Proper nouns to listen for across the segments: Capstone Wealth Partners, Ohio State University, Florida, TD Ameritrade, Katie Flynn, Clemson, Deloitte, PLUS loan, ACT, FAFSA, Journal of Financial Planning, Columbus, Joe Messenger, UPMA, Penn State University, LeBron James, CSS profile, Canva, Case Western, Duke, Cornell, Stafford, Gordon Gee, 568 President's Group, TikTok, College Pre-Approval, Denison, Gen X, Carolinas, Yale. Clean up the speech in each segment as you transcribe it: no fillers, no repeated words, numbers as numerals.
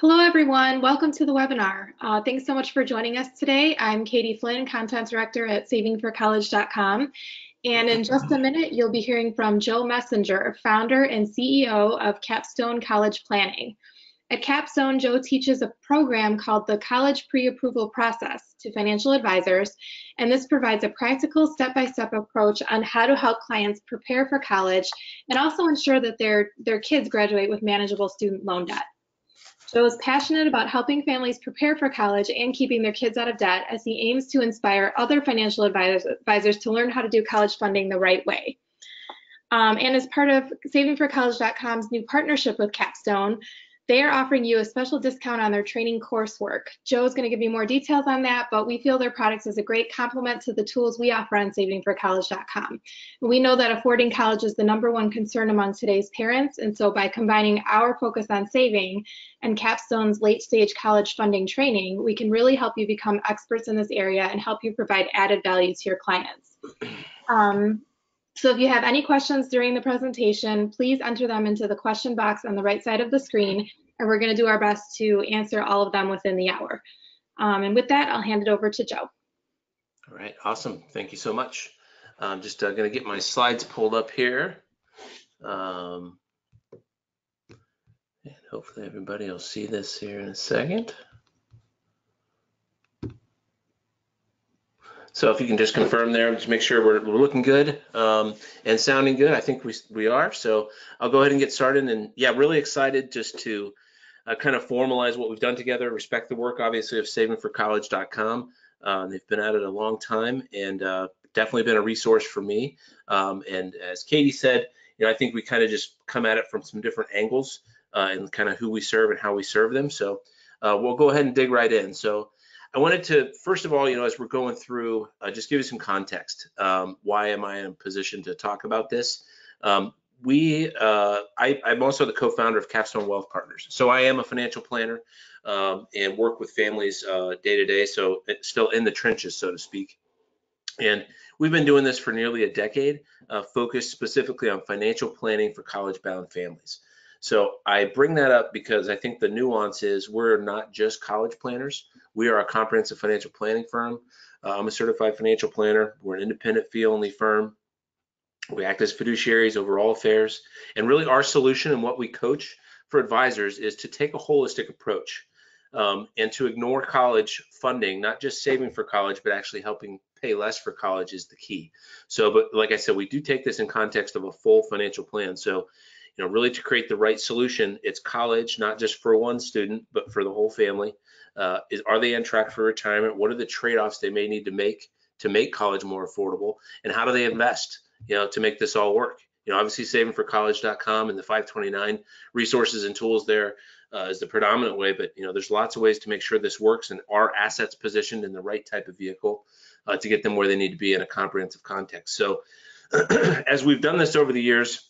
Hello, everyone. Welcome to the webinar. Thanks so much for joining us today. I'm Katie Flynn, Content Director at SavingForCollege.com. And in just a minute, you'll be hearing from Joe Messenger, founder and CEO of Capstone College Planning. At Capstone, Joe teaches a program called the College Pre-Approval Process to financial advisors, and this provides a practical step-by-step approach on how to help clients prepare for college and also ensure that their kids graduate with manageable student loan debt. Joe is passionate about helping families prepare for college and keeping their kids out of debt as he aims to inspire other financial advisors to learn how to do college funding the right way. And as part of SavingForCollege.com's new partnership with Capstone, they are offering you a special discount on their training coursework. Joe is going to give you more details on that, but we feel their products is a great complement to the tools we offer on SavingForCollege.com. We know that affording college is the #1 concern among today's parents, and so by combining our focus on saving and Capstone's late-stage college funding training, we can really help you become experts in this area and help you provide added value to your clients. So if you have any questions during the presentation, please enter them into the question box on the right side of the screen, and we're going to do our best to answer all of them within the hour. And with that, I'll hand it over to Joe. All right, awesome. Thank you so much. I'm just going to get my slides pulled up here. And hopefully everybody will see this here in a second. So if you can just confirm there, just make sure we're looking good and sounding good. I think we are. So I'll go ahead and get started. And yeah, really excited just to kind of formalize what we've done together, respect the work, obviously, of SavingForCollege.com. They've been at it a long time and definitely been a resource for me. And as Katie said, you know, I think we kind of just come at it from some different angles and kind of who we serve and how we serve them. So we'll go ahead and dig right in. So I wanted to, first of all, you know, as we're going through, just give you some context. Why am I in a position to talk about this? I'm also the co-founder of Capstone Wealth Partners. So I am a financial planner and work with families day to day. So it's still in the trenches, so to speak. And we've been doing this for nearly a decade, focused specifically on financial planning for college-bound families. So I bring that up because I think the nuance is we're not just college planners. We are a comprehensive financial planning firm. I'm a certified financial planner. We're an independent fee-only firm. We act as fiduciaries over all affairs. And really our solution and what we coach for advisors is to take a holistic approach and to ignore college funding, not just saving for college, but actually helping pay less for college is the key. So, but like I said, we do take this in context of a full financial plan. So, you know, really to create the right solution, it's college, not just for one student, but for the whole family. Are they on track for retirement? What are the trade-offs they may need to make college more affordable? And how do they invest, you know, to make this all work? You know, obviously SavingForCollege.com and the 529 resources and tools there is the predominant way, but, you know, there's lots of ways to make sure this works and are assets positioned in the right type of vehicle to get them where they need to be in a comprehensive context. So as we've done this over the years,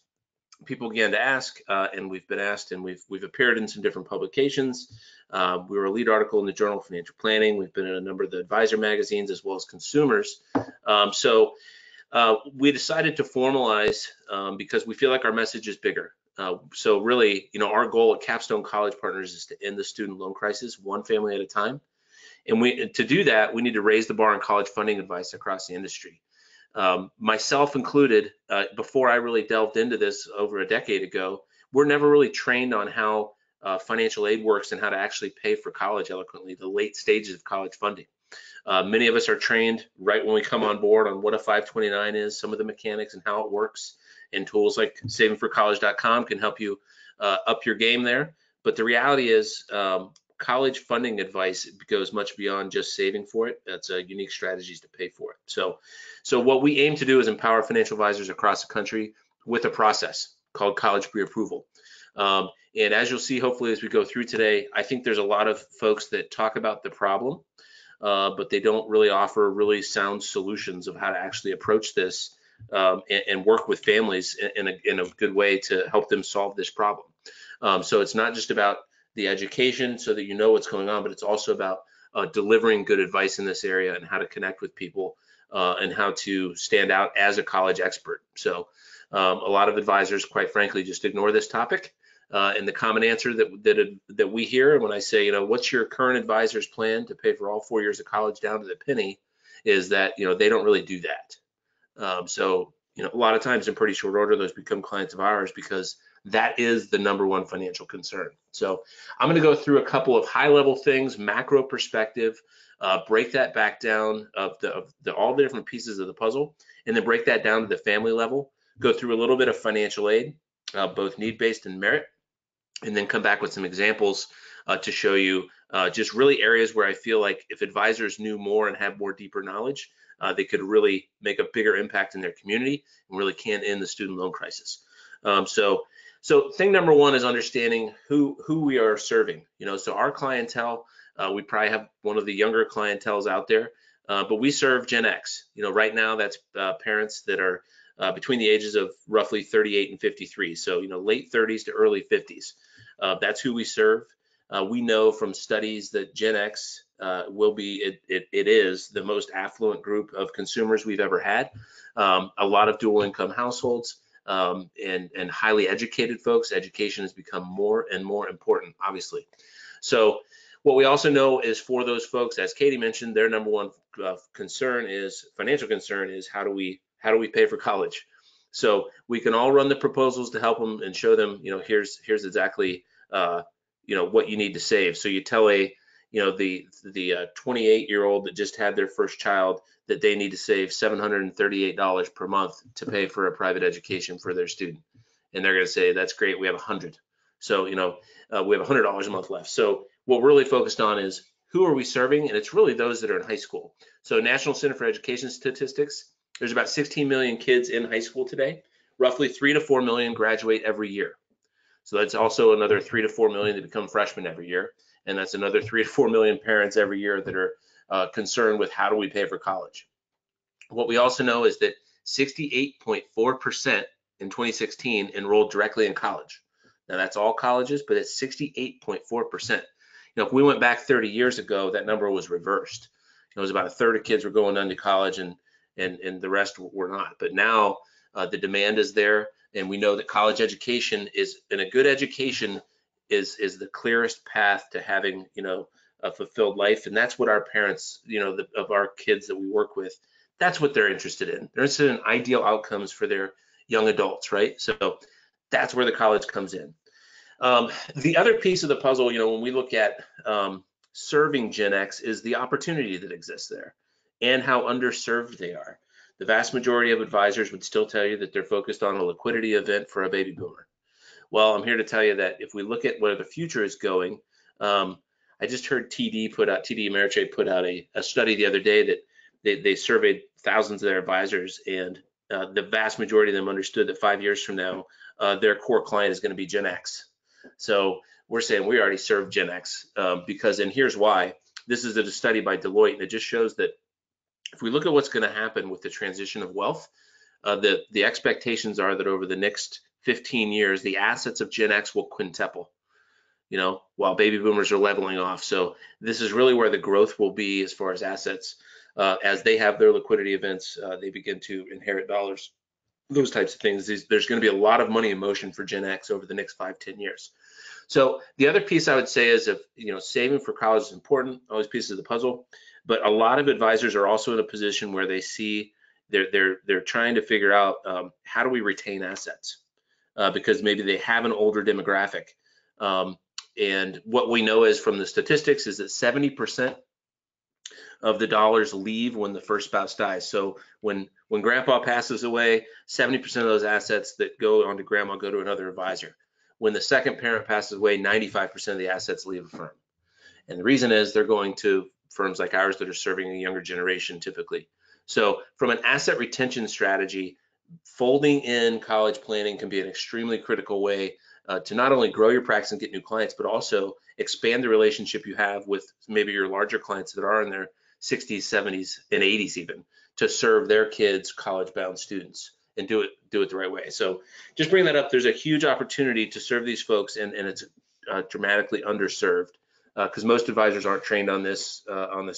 people began to ask, and we've been asked, and we've appeared in some different publications. We were a lead article in the Journal of Financial Planning. We've been in a number of the advisor magazines as well as consumers. So we decided to formalize because we feel like our message is bigger. So really, you know, our goal at Capstone College Partners is to end the student loan crisis one family at a time. And to do that, we need to raise the bar on college funding advice across the industry. Myself included, before I really delved into this over a decade ago, we're never really trained on how financial aid works and how to actually pay for college eloquently, the late stages of college funding. Many of us are trained right when we come on board on what a 529 is, some of the mechanics and how it works, and tools like SavingForCollege.com can help you up your game there. But the reality is college funding advice goes much beyond just saving for it. That's unique strategies to pay for it. So what we aim to do is empower financial advisors across the country with a process called college pre-approval. And as you'll see, hopefully, as we go through today, I think there's a lot of folks that talk about the problem, but they don't really offer really sound solutions of how to actually approach this and work with families in a good way to help them solve this problem. So it's not just about the education so that you know what's going on, but it's also about delivering good advice in this area and how to connect with people and how to stand out as a college expert. So a lot of advisors, quite frankly, just ignore this topic. And the common answer that we hear when I say, you know, what's your current advisor's plan to pay for all 4 years of college down to the penny, is that, you know, they don't really do that. So, you know, a lot of times in pretty short order, those become clients of ours because that is the number one financial concern. So I'm going to go through a couple of high level things, macro perspective, break that back down of all the different pieces of the puzzle, and then break that down to the family level, go through a little bit of financial aid, both need-based and merit, and then come back with some examples to show you just really areas where I feel like if advisors knew more and had more deeper knowledge, they could really make a bigger impact in their community and really can end the student loan crisis. So thing number one is understanding who we are serving. You know, so our clientele, we probably have one of the younger clienteles out there, but we serve Gen X. You know, right now that's parents that are between the ages of roughly 38 and 53. So, you know, late 30s to early 50s. That's who we serve. We know from studies that Gen X is the most affluent group of consumers we've ever had. A lot of dual income households. And highly educated folks. Education has become more and more important, obviously. So what we also know is for those folks, as Katie mentioned, their number one financial concern is how do we pay for college? So we can all run the proposals to help them and show them, you know, here's exactly you know, what you need to save. So you tell the 28-year-old that just had their first child that they need to save $738 per month to pay for a private education for their student, and they're going to say, that's great, we have $100. So, you know, we have $100 a month left. So what we're really focused on is who are we serving, and it's really those that are in high school. So National Center for Education Statistics, there's about 16 million kids in high school today. Roughly 3 to 4 million graduate every year. So that's also another 3 to 4 million that become freshmen every year. And that's another 3 to 4 million parents every year that are concerned with how do we pay for college. What we also know is that 68.4% in 2016 enrolled directly in college. Now that's all colleges, but it's 68.4%. You know, if we went back 30 years ago, that number was reversed. It was about a third of kids were going on to college and the rest were not. But now the demand is there, and we know that college education is the clearest path to having, you know, a fulfilled life. And that's what our parents, you know, of our kids that we work with, that's what they're interested in. They're interested in ideal outcomes for their young adults, right? So that's where the college comes in. The other piece of the puzzle, you know, when we look at serving Gen X, is the opportunity that exists there and how underserved they are. The vast majority of advisors would still tell you that they're focused on a liquidity event for a baby boomer. Well, I'm here to tell you that if we look at where the future is going, I just heard TD Ameritrade put out a study the other day that they surveyed thousands of their advisors, and the vast majority of them understood that 5 years from now, their core client is going to be Gen X. So we're saying we already serve Gen X because here's why. This is a study by Deloitte, and it just shows that if we look at what's going to happen with the transition of wealth, the expectations are that over the next 15 years, the assets of Gen X will quintuple, you know, while baby boomers are leveling off. So this is really where the growth will be as far as assets. As they have their liquidity events, they begin to inherit dollars, those types of things. There's going to be a lot of money in motion for Gen X over the next 5-10 years. So the other piece I would say is, if, you know, saving for college is important, all these pieces of the puzzle, but a lot of advisors are also in a position where they see they're trying to figure out how do we retain assets. Because maybe they have an older demographic. And what we know is from the statistics is that 70% of the dollars leave when the first spouse dies. So when grandpa passes away, 70% of those assets that go on to grandma go to another advisor. When the second parent passes away, 95% of the assets leave a firm. And the reason is they're going to firms like ours that are serving a younger generation typically. So from an asset retention strategy, folding in college planning can be an extremely critical way to not only grow your practice and get new clients, but also expand the relationship you have with maybe your larger clients that are in their 60s, 70s, and 80s even, to serve their kids, college-bound students, and do it the right way. So just bring that up. There's a huge opportunity to serve these folks, and it's dramatically underserved because most advisors aren't trained on this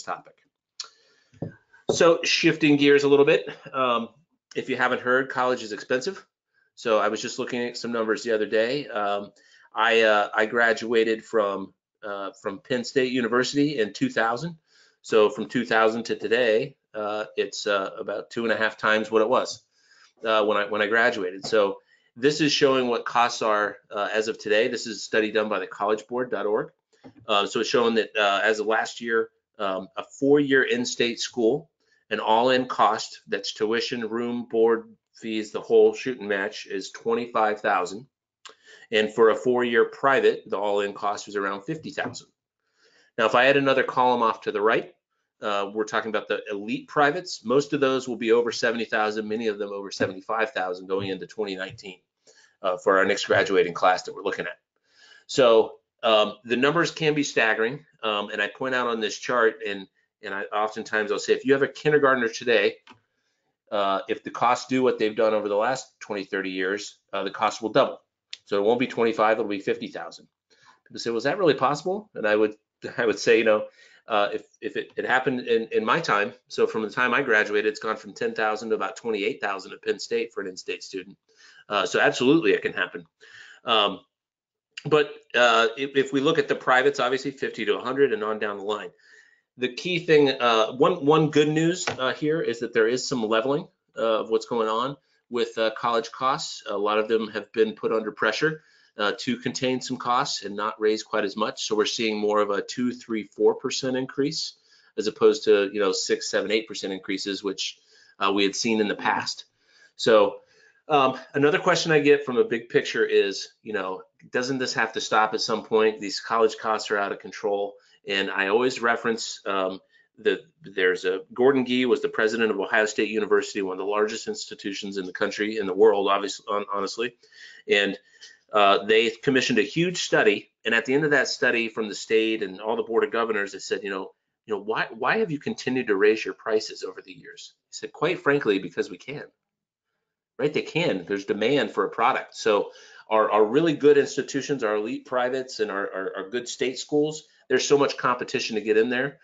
topic. So shifting gears a little bit, if you haven't heard, college is expensive. So I was just looking at some numbers the other day. I graduated from Penn State University in 2000. So from 2000 to today, it's about 2.5 times what it was when I graduated. So this is showing what costs are as of today. This is a study done by the collegeboard.org. So it's showing that as of last year, a four-year in-state school, an all-in cost, that's tuition, room, board, fees, the whole shoot and match, is $25,000. And for a four-year private, the all-in cost was around $50,000. Now, if I add another column off to the right, we're talking about the elite privates. Most of those will be over $70,000, many of them over $75,000 going into 2019 for our next graduating class that we're looking at. So the numbers can be staggering. And I point out on this chart, and I oftentimes I'll say, if you have a kindergartner today, if the costs do what they've done over the last 20, 30 years, the cost will double. So it won't be 25, it'll be 50,000. People say, was that really possible? And I would say, you know, if it happened in my time, so from the time I graduated, it's gone from 10,000 to about 28,000 at Penn State for an in-state student. So absolutely it can happen. But if we look at the privates, obviously 50 to 100 and on down the line. The key thing, one good news here is that there is some leveling of what's going on with college costs. A lot of them have been put under pressure to contain some costs and not raise quite as much. So we're seeing more of a 2, 3, 4% increase as opposed to, you know, 6, 7, 8% increases, which we had seen in the past. So another question I get from a big picture is, you know, doesn't this have to stop at some point? These college costs are out of control. And I always reference Gordon Gee was the president of Ohio State University, one of the largest institutions in the country, in the world, obviously, honestly. And they commissioned a huge study. And at the end of that study, from the state and all the board of governors, they said, you know, why have you continued to raise your prices over the years? They said, quite frankly, because we can. Right? They can. There's demand for a product. So our really good institutions, our elite privates, and our good state schools, there's so much competition to get in there.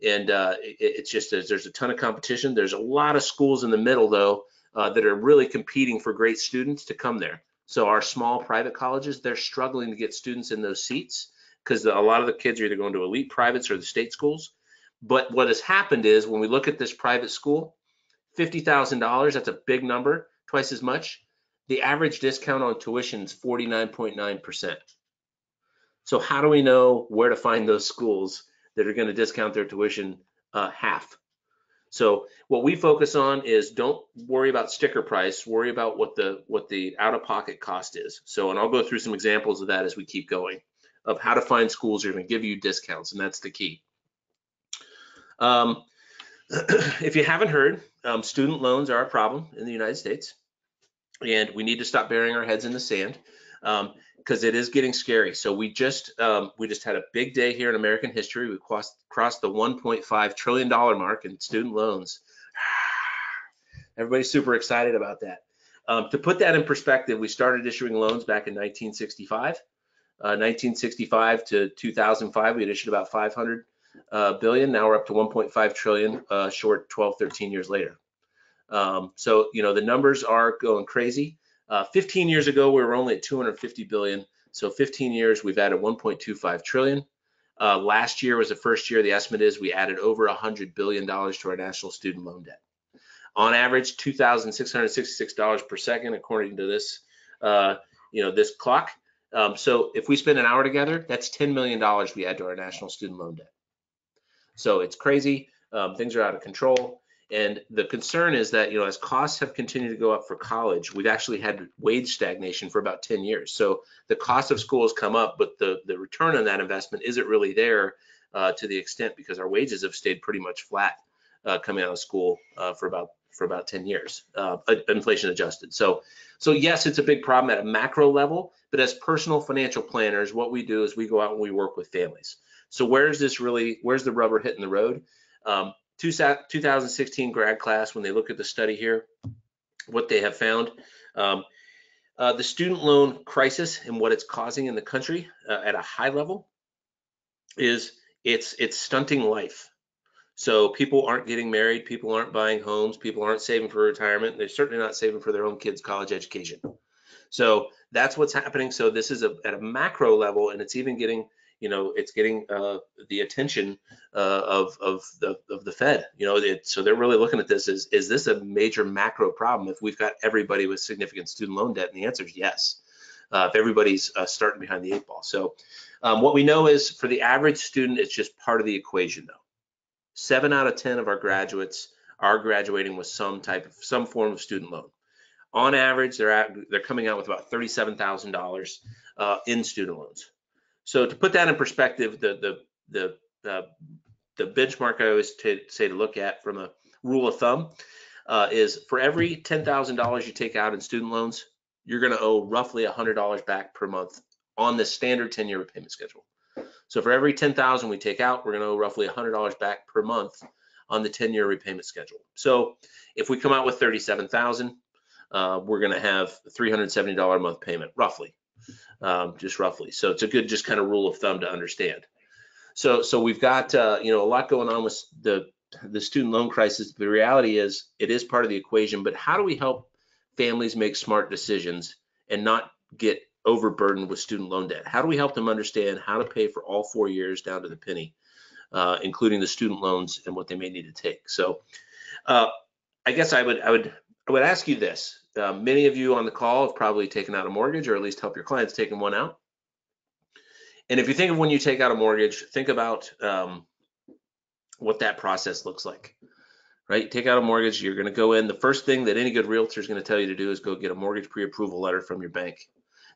It's just, there's a ton of competition. There's a lot of schools in the middle, though, that are really competing for great students to come there. So our small private colleges, they're struggling to get students in those seats because a lot of the kids are either going to elite privates or the state schools. But what has happened is, when we look at this private school, $50,000, that's a big number, twice as much. The average discount on tuition is 49.9%. So how do we know where to find those schools that are going to discount their tuition half? So what we focus on is, don't worry about sticker price, worry about what the out-of-pocket cost is. So, and I'll go through some examples of that as we keep going, of how to find schools that are going to give you discounts, and that's the key. If you haven't heard, student loans are a problem in the United States, and we need to stop burying our heads in the sand. Because it is getting scary. So we just had a big day here in American history. We crossed the $1.5 trillion mark in student loans. Everybody's super excited about that. To put that in perspective, we started issuing loans back in 1965. 1965 to 2005, we had issued about 500 billion. Now we're up to 1.5 trillion, short 12, 13 years later. So, you know, the numbers are going crazy. 15 years ago, we were only at 250 billion. So 15 years, we've added 1.25 trillion. Last year was the first year, the estimate is, we added over $100 billion to our national student loan debt. On average, $2,666 per second, according to this, you know, this clock. So if we spend an hour together, that's $10 million we add to our national student loan debt. So it's crazy. Things are out of control. And the concern is that, you know, as costs have continued to go up for college, we've actually had wage stagnation for about 10 years. So the cost of school has come up, but the return on that investment isn't really there to the extent, because our wages have stayed pretty much flat coming out of school for about 10 years, inflation adjusted. So yes, it's a big problem at a macro level, but as personal financial planners, what we do is we go out and we work with families. So where's the rubber hitting the road? 2016 grad class, when they look at the study here, what they have found, the student loan crisis and what it's causing in the country at a high level is it's stunting life. So people aren't getting married, people aren't buying homes, people aren't saving for retirement, and they're certainly not saving for their own kids' college education. So that's what's happening. So this is at a macro level, and it's even getting, you know, it's getting the attention of the Fed. You know, so they're really looking at this as, is this a major macro problem if we've got everybody with significant student loan debt? And the answer is yes, if everybody's starting behind the eight ball. So what we know is for the average student, it's just part of the equation though. 7 out of 10 of our graduates are graduating with some form of student loan. On average, they're coming out with about $37,000 in student loans. So to put that in perspective, the benchmark I always say to look at from a rule of thumb is for every $10,000 you take out in student loans, you're going to owe roughly $100 back per month on the standard 10-year repayment schedule. So for every $10,000 we take out, we're going to owe roughly $100 back per month on the 10-year repayment schedule. So if we come out with $37,000, we're going to have a $370 a month payment, roughly. Just roughly. So it's a good just kind of rule of thumb to understand. So we've got you know, a lot going on with the student loan crisis. The reality is it is part of the equation, but how do we help families make smart decisions and not get overburdened with student loan debt? How do we help them understand how to pay for all 4 years down to the penny, including the student loans and what they may need to take? So I guess I would ask you this. Many of you on the call have probably taken out a mortgage, or at least help your clients taking one out. And if you think of when you take out a mortgage, think about what that process looks like, right? Take out a mortgage, you're going to go in. The first thing that any good realtor is going to tell you to do is go get a mortgage pre-approval letter from your bank.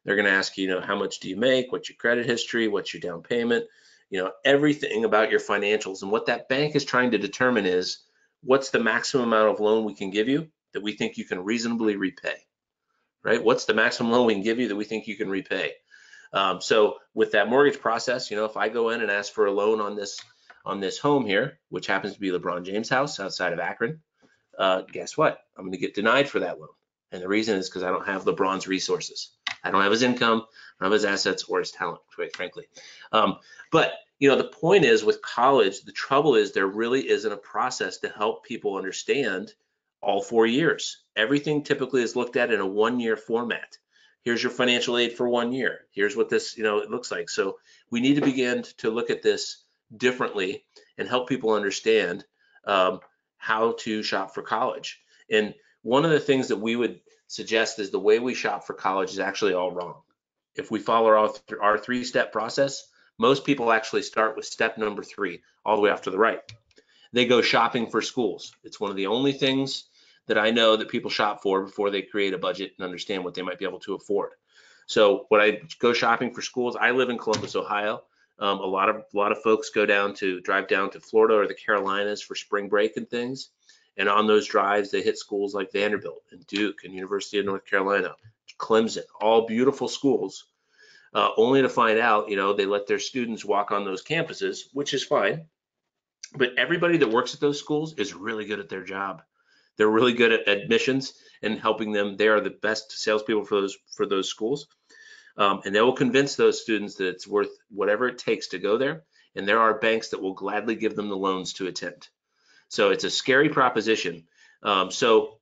They're going to ask you, you know, how much do you make? What's your credit history? What's your down payment? You know, everything about your financials. And what that bank is trying to determine is what's the maximum amount of loan we can give you that we think you can reasonably repay, right? What's the maximum loan we can give you that we think you can repay? So with that mortgage process, you know, if I go in and ask for a loan on this home here, which happens to be LeBron James' house outside of Akron, guess what? I'm going to get denied for that loan. And the reason is because I don't have LeBron's resources. I don't have his income, I don't have his assets or his talent, quite frankly. But you know, the point is with college, the trouble is there really isn't a process to help people understand all 4 years. Everything typically is looked at in a one-year format. Here's your financial aid for 1 year. Here's what this, you know, it looks like. So we need to begin to look at this differently and help people understand how to shop for college. And one of the things that we would suggest is the way we shop for college is actually all wrong. If we follow our three-step process, most people actually start with step number 3 all the way off to the right. They go shopping for schools. It's one of the only things that I know that people shop for before they create a budget and understand what they might be able to afford. So when I go shopping for schools, I live in Columbus, Ohio. A lot of folks drive down to Florida or the Carolinas for spring break and things. And on those drives, they hit schools like Vanderbilt and Duke and University of North Carolina, Clemson, all beautiful schools, only to find out, you know, they let their students walk on those campuses, which is fine. But everybody that works at those schools is really good at their job. They're really good at admissions and helping them. They are the best salespeople for those schools. And they will convince those students that it's worth whatever it takes to go there. And there are banks that will gladly give them the loans to attend. So it's a scary proposition. So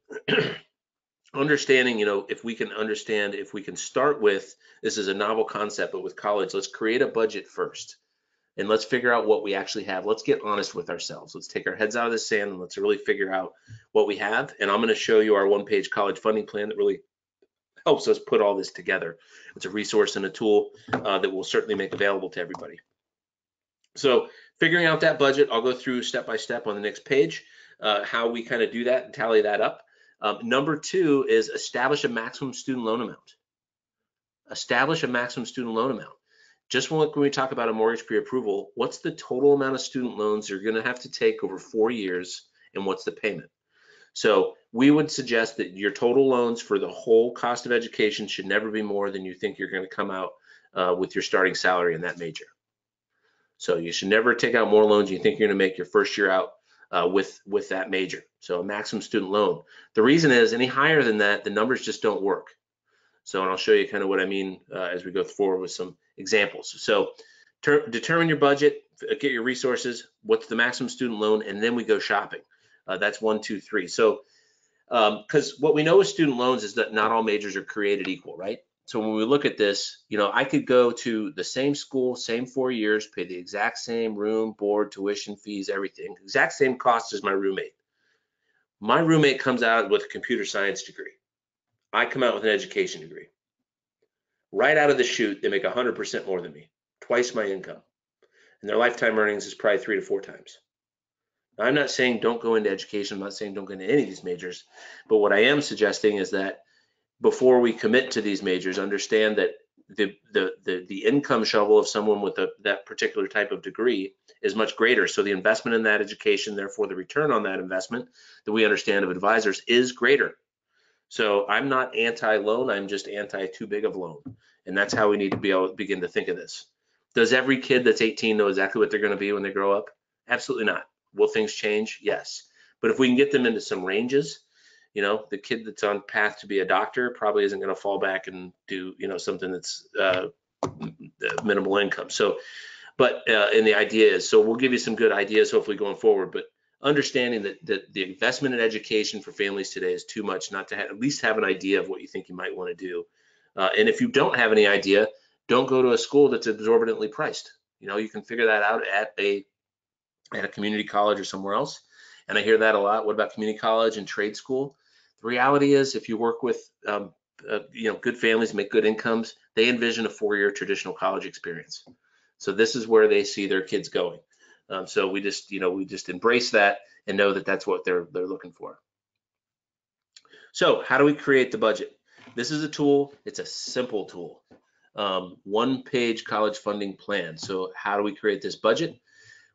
understanding, you know, if we can start with, this is a novel concept, but with college, let's create a budget first. And let's figure out what we actually have. Let's get honest with ourselves. Let's take our heads out of the sand and let's really figure out what we have. And I'm going to show you our one-page college funding plan that really helps us put all this together. It's a resource and a tool that we'll certainly make available to everybody. So figuring out that budget, I'll go through step by step on the next page, how we kind of do that and tally that up. Number 2 is establish a maximum student loan amount. Establish a maximum student loan amount. Just when we talk about a mortgage pre-approval, what's the total amount of student loans you're going to have to take over 4 years, and what's the payment? So we would suggest that your total loans for the whole cost of education should never be more than you think you're going to come out with your starting salary in that major. So you should never take out more loans you think you're going to make your first year out with that major. So a maximum student loan. The reason is any higher than that, the numbers just don't work. So, and I'll show you kind of what I mean as we go forward with some examples. So determine your budget, get your resources, what's the maximum student loan, and then we go shopping. That's 1, 2, 3. So Because what we know with student loans is that not all majors are created equal, right? So when we look at this, you know, I could go to the same school, same 4 years, pay the exact same room, board, tuition, fees, everything, exact same cost as my roommate. My roommate comes out with a computer science degree. I come out with an education degree. Right out of the chute, they make 100% more than me, twice my income. And their lifetime earnings is probably 3 to 4 times. Now, I'm not saying don't go into education. I'm not saying don't go into any of these majors. But what I am suggesting is that before we commit to these majors, understand that the income shovel of someone with that particular type of degree is much greater. So the investment in that education, therefore the return on that investment that we understand of advisors is greater. So I'm not anti-loan, I'm just anti-too big of loan. And that's how we need to be able to begin to think of this. Does every kid that's 18 know exactly what they're going to be when they grow up? Absolutely not. Will things change? Yes. But if we can get them into some ranges, you know, the kid that's on path to be a doctor probably isn't going to fall back and do, you know, something that's minimal income. So, and the idea is, so we'll give you some good ideas hopefully going forward, but understanding that the investment in education for families today is too much not to at least have an idea of what you think you might want to do. And if you don't have any idea, don't go to a school that's exorbitantly priced. You know, you can figure that out at a community college or somewhere else. And I hear that a lot. What about community college and trade school? The reality is, if you work with you know, good families, make good incomes, they envision a 4-year traditional college experience. So this is where they see their kids going. So we just, you know, we just embrace that and know that that's what they're looking for. So how do we create the budget? This is a tool. It's a simple tool. 1-page college funding plan. So how do we create this budget?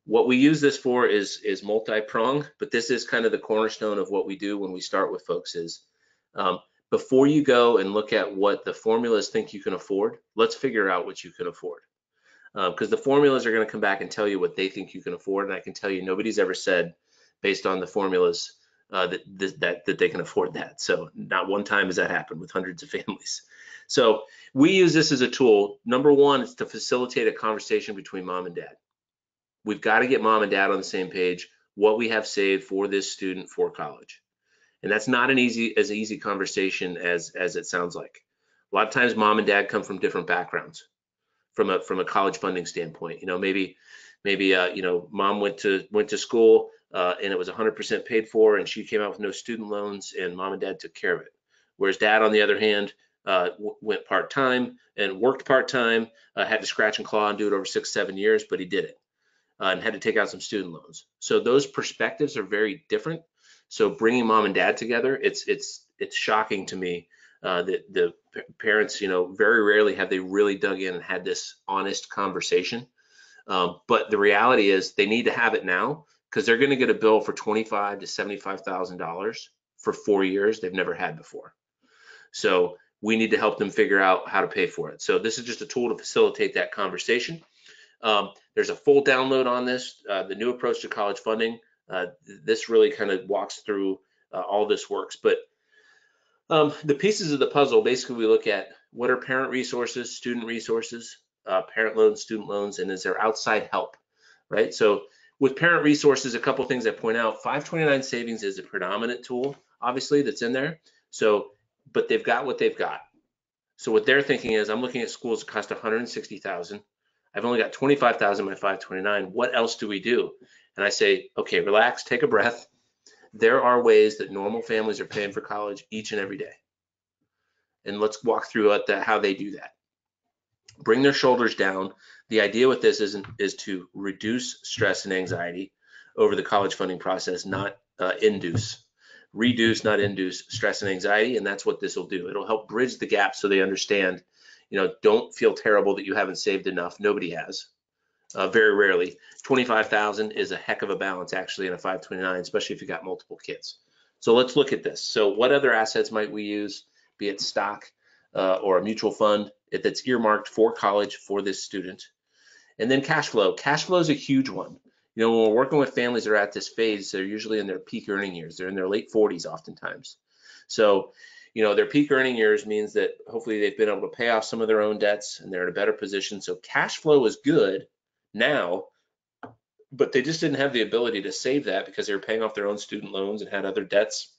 What we use this for is multi-pronged, but this is kind of the cornerstone of what we do when we start with folks is, before you go and look at what the formulas think you can afford, let's figure out what you can afford. Because the formulas are going to come back and tell you what they think you can afford. And I can tell you nobody's ever said, based on the formulas, that they can afford that. So not one time has that happened with hundreds of families. So we use this as a tool. Number one is to facilitate a conversation between mom and dad. We've got to get mom and dad on the same page, what we have saved for this student for college. And that's not as easy conversation as it sounds like. A lot of times mom and dad come from different backgrounds. From a college funding standpoint, you know, maybe you know, mom went to school and it was 100% paid for, and she came out with no student loans, and mom and dad took care of it. Whereas dad, on the other hand, went part time and worked part time, had to scratch and claw and do it over 6-7 years, but he did it and had to take out some student loans. So those perspectives are very different. So bringing mom and dad together, it's shocking to me. The parents, you know, very rarely have they really dug in and had this honest conversation. But the reality is they need to have it now because they're going to get a bill for $25,000 to $75,000 for 4 years they've never had before. So we need to help them figure out how to pay for it. So this is just a tool to facilitate that conversation. There's a full download on this, the new approach to college funding. This really kind of walks through all this works, but the pieces of the puzzle, basically we look at what are parent resources, student resources, parent loans, student loans, and is there outside help, right? So with parent resources, a couple things I point out, 529 savings is a predominant tool, obviously, that's in there. So, but they've got what they've got. So what they're thinking is, I'm looking at schools that cost $160,000. I've only got $25,000 in my 529. What else do we do? And I say, okay, relax, take a breath. There are ways that normal families are paying for college each and every day. And let's walk through how they do that. Bring their shoulders down. The idea with this is to reduce stress and anxiety over the college funding process, not induce. Reduce, not induce stress and anxiety, and that's what this will do. It'll help bridge the gap so they understand, you know, don't feel terrible that you haven't saved enough. Nobody has. Very rarely. $25,000 is a heck of a balance actually in a 529, especially if you got multiple kids. So let's look at this. So what other assets might we use, be it stock or a mutual fund that's earmarked for college for this student? And then cash flow. Cash flow is a huge one. You know, when we're working with families that are at this phase, they're usually in their peak earning years. They're in their late 40s oftentimes. So, you know, their peak earning years means that hopefully they've been able to pay off some of their own debts and they're in a better position. So cash flow is good now, but they just didn't have the ability to save that because they were paying off their own student loans and had other debts.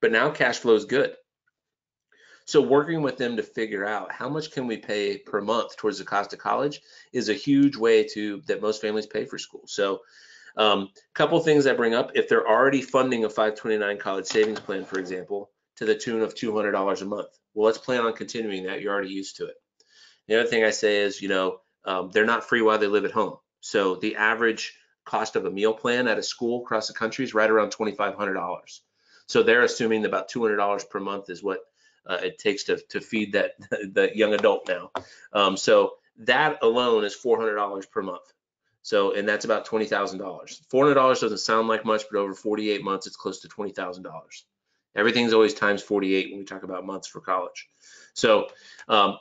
but now cash flow is good. So working with them to figure out how much can we pay per month towards the cost of college is a huge way that most families pay for school. So a couple things I bring up, if they're already funding a 529 college savings plan, for example, to the tune of $200 a month, well, let's plan on continuing that. You're already used to it. The other thing I say is, they're not free while they live at home. So the average cost of a meal plan at a school across the country is right around $2,500. So they're assuming about $200 per month is what it takes to feed that young adult now. So that alone is $400 per month. So, and that's about $20,000. $400 doesn't sound like much, but over 48 months, it's close to $20,000. Everything's always times 48 when we talk about months for college. So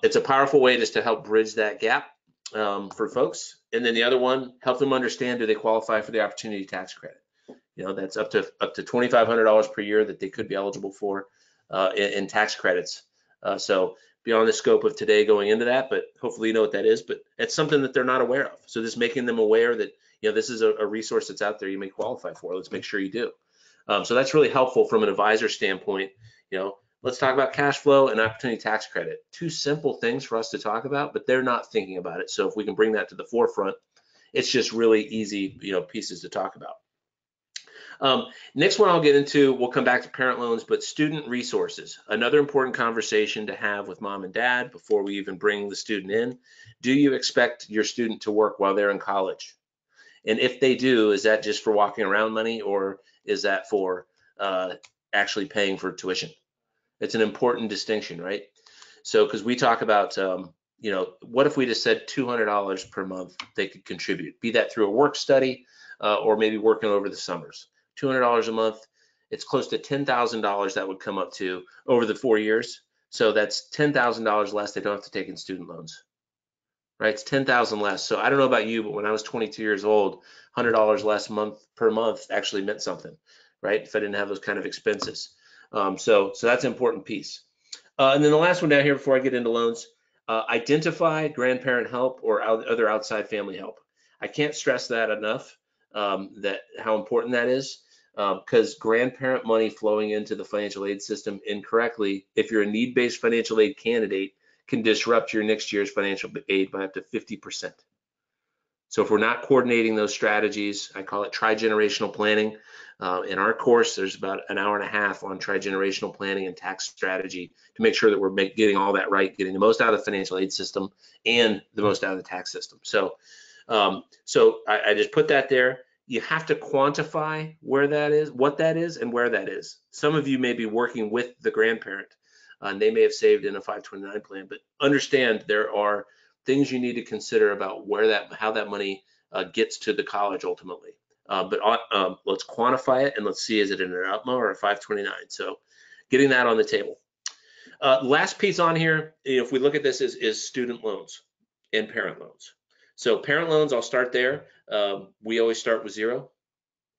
it's a powerful way just to help bridge that gap for folks. And then the other one, help them understand, do they qualify for the opportunity tax credit? That's up to $2,500 per year that they could be eligible for. In tax credits. So beyond the scope of today going into that, but hopefully you know what that is, but it's something that they're not aware of. So just making them aware that, this is a resource that's out there you may qualify for. Let's make sure you do. So that's really helpful from an advisor standpoint. Let's talk about cash flow and opportunity tax credit. Two simple things for us to talk about, but they're not thinking about it. So if we can bring that to the forefront, it's just really easy, pieces to talk about. Next one I'll get into, we'll come back to parent loans, but student resources, another important conversation to have with mom and dad before we even bring the student in. Do you expect your student to work while they're in college? And if they do, is that just for walking around money, or is that for actually paying for tuition? It's an important distinction, right? So, because we talk about, what if we just said $200 per month they could contribute, be that through a work study or maybe working over the summers. $200 a month, it's close to $10,000 that would come up to over the 4 years. So that's $10,000 less they don't have to take in student loans, right? It's $10,000 less. So I don't know about you, but when I was 22 years old, $100 less per month actually meant something, right? If I didn't have those kind of expenses. So that's an important piece. And then the last one down here before I get into loans, identify grandparent help or other outside family help. I can't stress that enough, how important that is. Because grandparent money flowing into the financial aid system incorrectly, if you're a need-based financial aid candidate, can disrupt your next year's financial aid by up to 50%. So if we're not coordinating those strategies, I call it tri-generational planning. In our course, there's about an hour and a half on tri-generational planning and tax strategy to make sure that we're getting all that right, getting the most out of the financial aid system and the most out of the tax system. So, I just put that there. You have to quantify where that is, what that is, and where that is. Some of you may be working with the grandparent, and they may have saved in a 529 plan, but understand there are things you need to consider about how that money gets to the college ultimately. But let's quantify it and let's see, is it in an UPMA or a 529? So getting that on the table. Last piece on here, if we look at this, is student loans and parent loans. So parent loans, I'll start there. We always start with zero.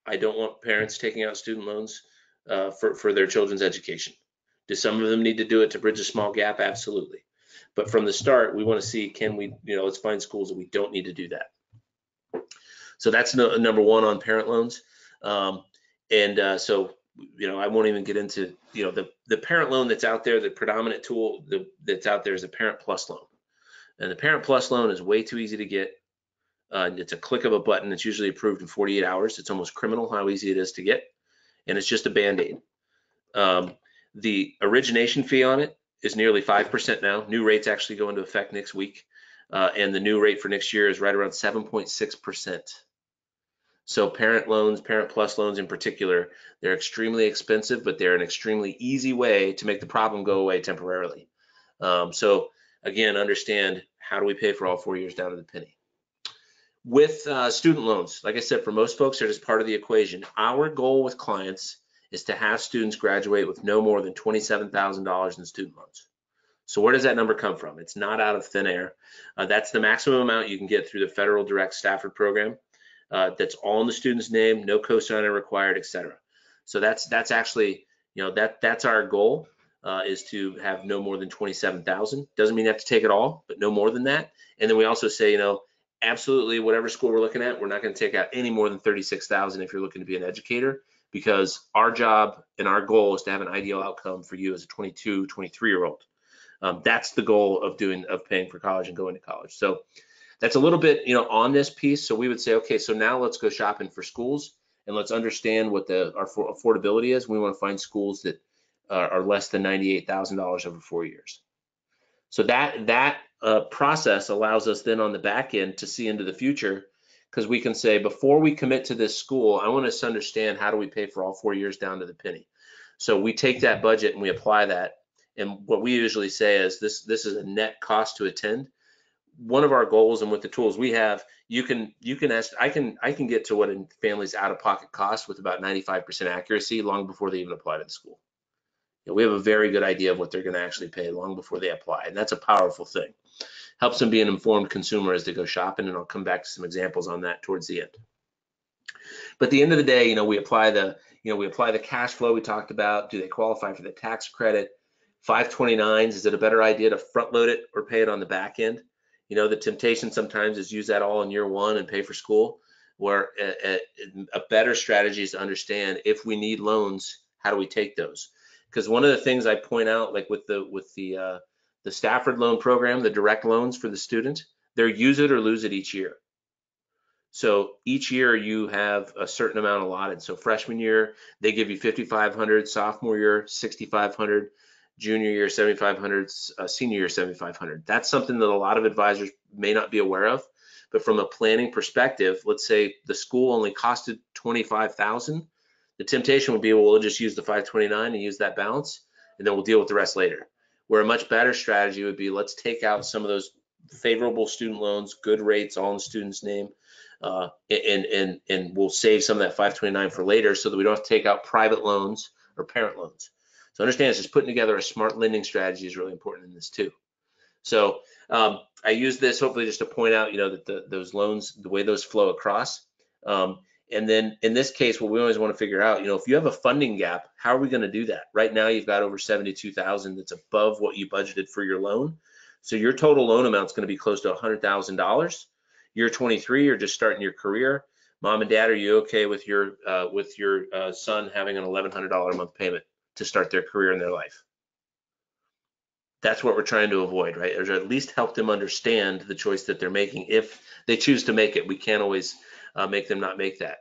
I don't want parents taking out student loans for their children's education. Do some of them need to do it to bridge a small gap? Absolutely. But from the start, we want to see, can we, let's find schools that we don't need to do that. So that's number one on parent loans. I won't even get into, the parent loan that's out there, the predominant tool that's out there is the Parent PLUS loan. And the Parent PLUS loan is way too easy to get. It's a click of a button. It's usually approved in 48 hours. It's almost criminal how easy it is to get. And it's just a Band-Aid. The origination fee on it is nearly 5% now. New rates actually go into effect next week. And the new rate for next year is right around 7.6%. So parent loans, Parent PLUS loans in particular, they're extremely expensive, but they're an extremely easy way to make the problem go away temporarily. Again, understand, how do we pay for all 4 years down to the penny? With student loans, like I said, for most folks, they're just part of the equation. Our goal with clients is to have students graduate with no more than $27,000 in student loans. So where does that number come from? It's not out of thin air. That's the maximum amount you can get through the Federal Direct Stafford program. That's all in the student's name, no cosigner required, et cetera. So that's actually, that's our goal. Is to have no more than 27,000. Doesn't mean you have to take it all, but no more than that. And then we also say, absolutely, whatever school we're looking at, we're not going to take out any more than 36,000 if you're looking to be an educator. because our job and our goal is to have an ideal outcome for you as a 22, 23-year-old. That's the goal of paying for college and going to college. So that's a little bit, on this piece. So we would say, okay, so now let's go shopping for schools and let's understand what our affordability is. We want to find schools that are less than $98,000 over 4 years. So that process allows us then on the back end to see into the future, because we can say, before we commit to this school, I want us to understand how do we pay for all 4 years down to the penny. So we take that budget and we apply that. And what we usually say is this is a net cost to attend. One of our goals, and with the tools we have, I can get to what a family's out-of-pocket cost with about 95% accuracy long before they even apply to the school. We have a very good idea of what they're going to actually pay long before they apply, and that's a powerful thing. Helps them be an informed consumer as they go shopping, and I'll come back to some examples on that towards the end. But at the end of the day, we apply the cash flow we talked about. Do they qualify for the tax credit? 529s, is it a better idea to front load it or pay it on the back end? The temptation sometimes is use that all in year one and pay for school, where a better strategy is to understand, if we need loans, how do we take those? Because one of the things I point out, like with the Stafford loan program, the direct loans for the student, they're use it or lose it each year. So each year you have a certain amount allotted. So freshman year, they give you $5,500, sophomore year, $6,500. Junior year, $7,500, senior year, $7,500. That's something that a lot of advisors may not be aware of, but from a planning perspective, let's say the school only costed $25,000. The temptation would be, well, we'll just use the 529 and use that balance, and then we'll deal with the rest later. Where a much better strategy would be, let's take out some of those favorable student loans, good rates, all in the student's name, and we'll save some of that 529 for later, so that we don't have to take out private loans or parent loans. So understand this is putting together a smart lending strategy is really important in this too. So I use this hopefully just to point out, that those loans, the way those flow across. And then in this case, what we always want to figure out, if you have a funding gap, how are we going to do that? Right now, you've got over $72,000 that's above what you budgeted for your loan. So your total loan amount is going to be close to $100,000. You're 23, you're just starting your career. Mom and dad, are you okay with your son having an $1,100 a month payment to start their career in their life? That's what we're trying to avoid, right? Or at least help them understand the choice that they're making if they choose to make it. We can't always make them not make that.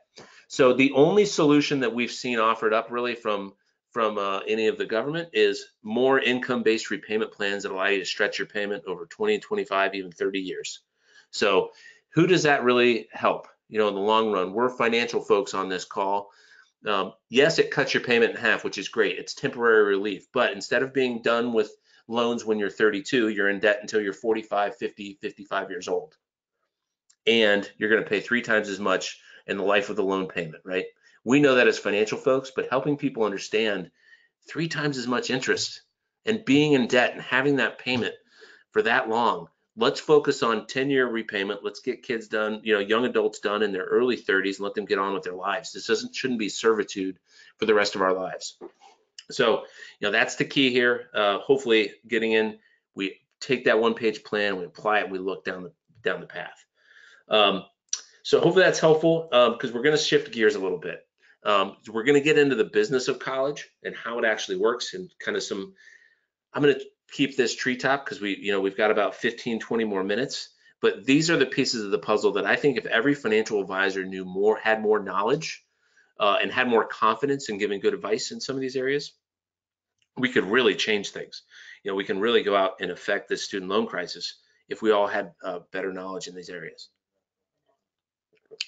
So the only solution that we've seen offered up really from any of the government is more income-based repayment plans that allow you to stretch your payment over 20, 25, even 30 years. So who does that really help? In the long run, we're financial folks on this call. Yes, it cuts your payment in half, which is great. It's temporary relief, but instead of being done with loans when you're 32, you're in debt until you're 45, 50, 55 years old. And you're going to pay 3 times as much in the life of the loan payment, right? We know that as financial folks, but helping people understand 3 times as much interest and being in debt and having that payment for that long. Let's focus on 10-year repayment. Let's get kids done, young adults done in their early 30s and let them get on with their lives. This shouldn't be servitude for the rest of our lives. So, that's the key here. Hopefully getting in, we take that one-page plan, we apply it, and we look down the path. So hopefully that's helpful, because we're going to shift gears a little bit. We're going to get into the business of college and how it actually works and kind of I'm going to keep this treetop because we've got about 15, 20 more minutes, but these are the pieces of the puzzle that I think if every financial advisor knew more, had more knowledge, and had more confidence in giving good advice in some of these areas, we could really change things. We can really go out and affect this student loan crisis if we all had better knowledge in these areas.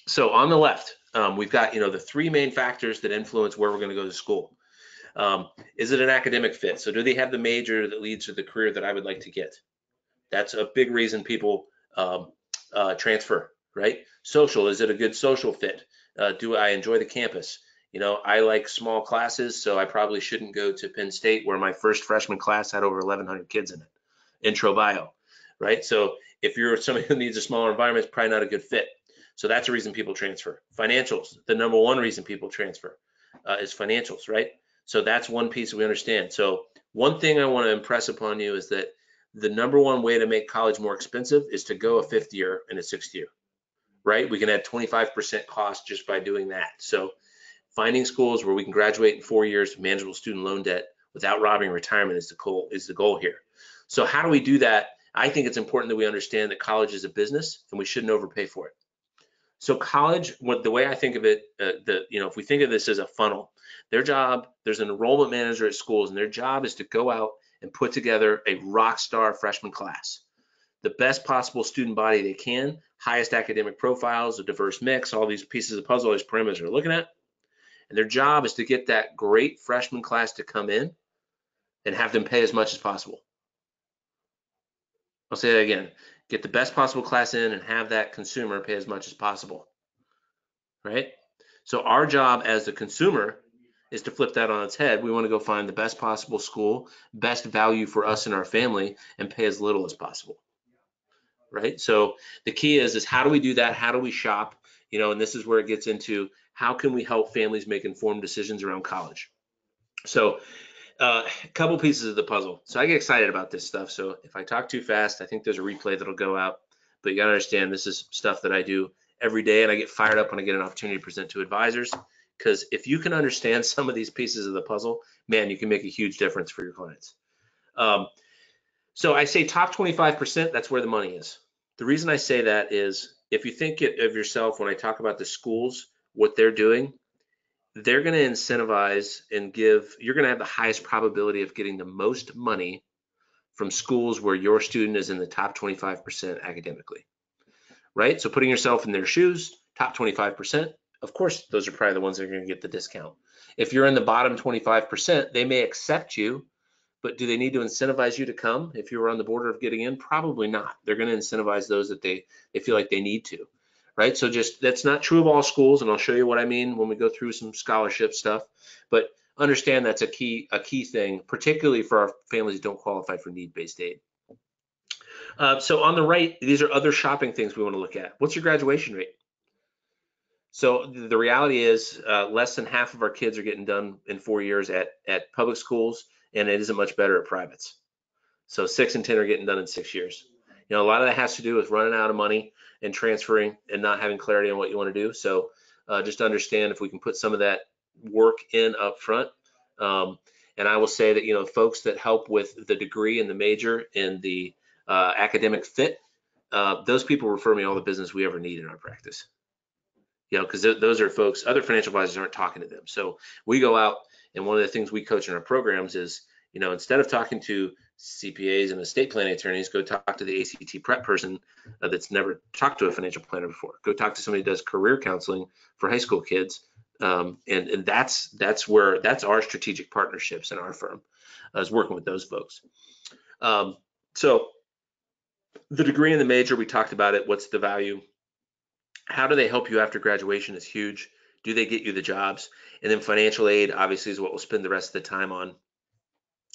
So on the left, we've got, the 3 main factors that influence where we're going to go to school. Is it an academic fit? So do they have the major that leads to the career that I would like to get? That's a big reason people transfer, right? Social, is it a good social fit? Do I enjoy the campus? I like small classes, so I probably shouldn't go to Penn State, where my first freshman class had over 1,100 kids in it, intro bio, right? So if you're somebody who needs a smaller environment, it's probably not a good fit. So that's a reason people transfer. Financials, the number one reason people transfer is financials, right? So that's one piece we understand. So one thing I want to impress upon you is that the number one way to make college more expensive is to go a 5th year and a 6th year, right? We can add 25% cost just by doing that. So Finding schools where we can graduate in 4 years of manageable student loan debt without robbing retirement is the goal here. So how do we do that? I think it's important that we understand that college is a business and we shouldn't overpay for it. So college, the way I think of it, if we think of this as a funnel, there's an enrollment manager at schools, and their job is to go out and put together a rock star freshman class, the best possible student body they can, highest academic profiles, a diverse mix, all these pieces of the puzzle, all these parameters they're looking at. And their job is to get that great freshman class to come in and have them pay as much as possible. I'll say that again, get the best possible class in and have that consumer pay as much as possible, right? So our job as the consumer is to flip that on its head. We want to go find the best possible school, best value for us and our family, and pay as little as possible, right? So the key is how do we do that? How do we shop? And this is where it gets into how can we help families make informed decisions around college? So a couple pieces of the puzzle. So I get excited about this stuff. So if I talk too fast, I think there's a replay that'll go out, but you gotta understand this is stuff that I do every day, and I get fired up when I get an opportunity to present to advisors, because if you can understand some of these pieces of the puzzle, man, you can make a huge difference for your clients. So I say top 25%, that's where the money is. The reason I say that is if you think of yourself, when I talk about the schools, what they're doing, they're going to incentivize and you're going to have the highest probability of getting the most money from schools where your student is in the top 25% academically, right? So putting yourself in their shoes, top 25%, of course, those are probably the ones that are going to get the discount. If you're in the bottom 25%, they may accept you, but do they need to incentivize you to come? If you were on the border of getting in, probably not. They're going to incentivize those that they feel like they need to. Right, so that's not true of all schools, and I'll show you what I mean when we go through some scholarship stuff. But understand that's a key thing, particularly for our families who don't qualify for need-based aid. So on the right, these are other shopping things we want to look at. What's your graduation rate? So the reality is less than half of our kids are getting done in 4 years at public schools, and it isn't much better at privates. So 6 in 10 are getting done in 6 years. A lot of that has to do with running out of money and transferring and not having clarity on what you want to do. So just understand if we can put some of that work in up front. And I will say that, folks that help with the degree and the major and the academic fit, those people refer me all the business we ever need in our practice. Because those are folks, other financial advisors aren't talking to them. So we go out, and one of the things we coach in our programs is, instead of talking to CPAs and estate planning attorneys, go talk to the ACT prep person that's never talked to a financial planner before. Go talk to somebody who does career counseling for high school kids. And that's our strategic partnerships in our firm, is working with those folks. So the degree and the major, we talked about it. What's the value? How do they help you after graduation is huge. Do they get you the jobs? And then financial aid obviously is what we'll spend the rest of the time on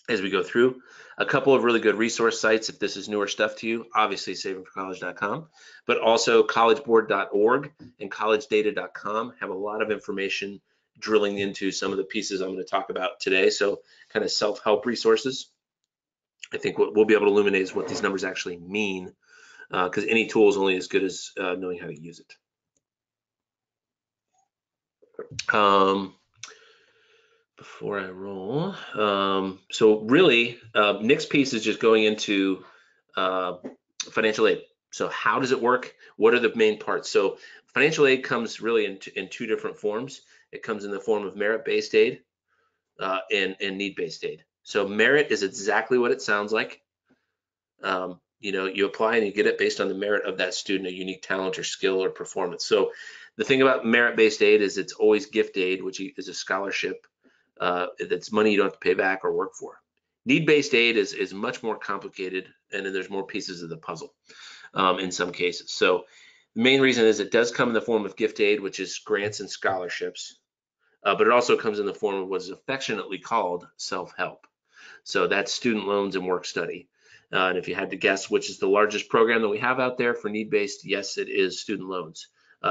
as we go through. A couple of really good resource sites, if this is newer stuff to you, obviously SavingForCollege.com, but also collegeboard.org and collegedata.com have a lot of information drilling into some of the pieces I'm going to talk about today. So kind of self-help resources. I think what we'll be able to illuminate is what these numbers actually mean, because any tool is only as good as knowing how to use it. Before I roll, so really, next piece is just going into financial aid. So how does it work? What are the main parts? So financial aid comes really in two different forms. It comes in the form of merit-based aid and need-based aid. So merit is exactly what it sounds like. You apply and you get it based on the merit of that student, a unique talent or skill or performance. So the thing about merit-based aid is it's always gift aid, which is a scholarship. That's money you don't have to pay back or work for. Need-based aid is much more complicated, and then there's more pieces of the puzzle in some cases. So the main reason is it does come in the form of gift aid, which is grants and scholarships, but it also comes in the form of what is affectionately called self-help. So that's student loans and work study. And if you had to guess which is the largest program that we have out there for need-based, yes, it is student loans.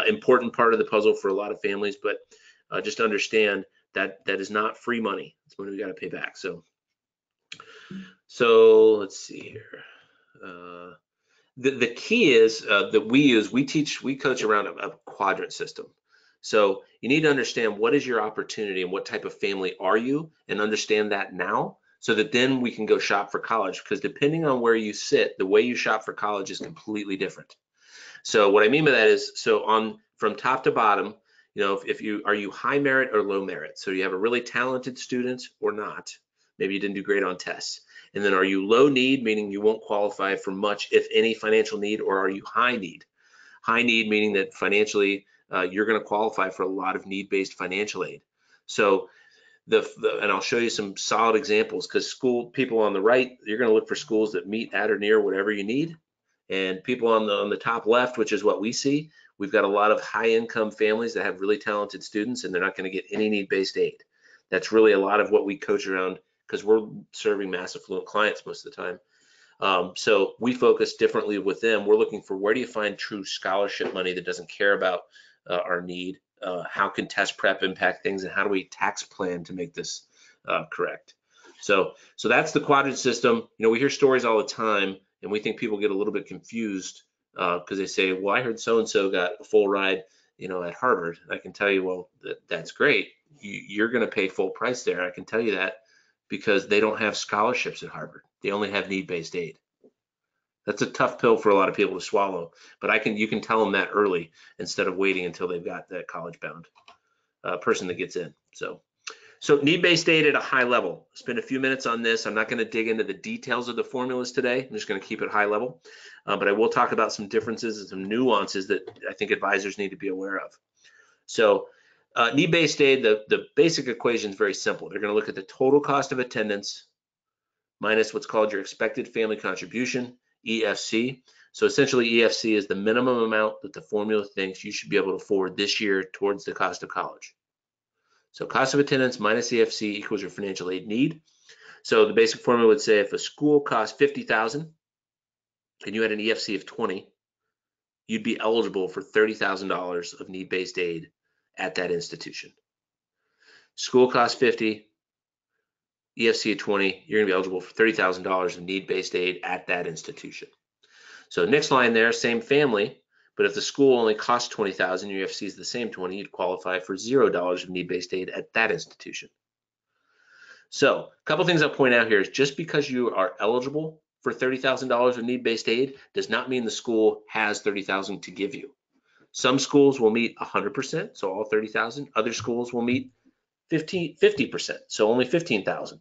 Important part of the puzzle for a lot of families, but just understand that is not free money. It's money we got to pay back. So let's see here. The key is that we coach around a quadrant system. So you need to understand what is your opportunity and what type of family are you, and understand that now so that then we can go shop for college, because depending on where you sit, the way you shop for college is completely different. So what I mean by that is, so on from top to bottom, you know, if you are you high merit or low merit? So you have a really talented student or not. Maybe you didn't do great on tests. And then are you low need, meaning you won't qualify for much, if any, financial need, or are you high need? High need, meaning that financially, you're going to qualify for a lot of need-based financial aid. So, and I'll show you some solid examples, because school people on the right, you're going to look for schools that meet at or near whatever you need. And people on the top left, which is what we see, we've got a lot of high-income families that have really talented students, and they're not going to get any need-based aid. That's really a lot of what we coach around, because we're serving mass affluent clients most of the time. So we focus differently with them. We're looking for, where do you find true scholarship money that doesn't care about our need? How can test prep impact things, and how do we tax plan to make this correct? So that's the quadrant system. You know, we hear stories all the time, and we think people get a little bit confused because they say, well, I heard so-and-so got a full ride, you know, at Harvard. I can tell you, well, that's great. You're going to pay full price there. I can tell you that, because they don't have scholarships at Harvard. They only have need-based aid. That's a tough pill for a lot of people to swallow, but you can tell them that early instead of waiting until they've got that college-bound person that gets in. So need-based aid at a high level. Spend a few minutes on this. I'm not going to dig into the details of the formulas today. I'm just going to keep it high level, but I will talk about some differences and some nuances that I think advisors need to be aware of. So need-based aid, the basic equation is very simple. They're going to look at the total cost of attendance minus what's called your expected family contribution, EFC. So essentially, EFC is the minimum amount that the formula thinks you should be able to afford this year towards the cost of college. So cost of attendance minus EFC equals your financial aid need. So the basic formula would say, if a school cost $50,000 and you had an EFC of 20, you'd be eligible for $30,000 of need-based aid at that institution. School cost 50, EFC at 20, you're gonna be eligible for $30,000 of need-based aid at that institution. So next line there, same family, but if the school only costs $20,000, your EFC is the same 20, you'd qualify for $0 of need-based aid at that institution. So a couple things I'll point out here is, just because you are eligible for $30,000 of need-based aid does not mean the school has $30,000 to give you. Some schools will meet 100%, so all $30,000. Other schools will meet 50%, so only $15,000.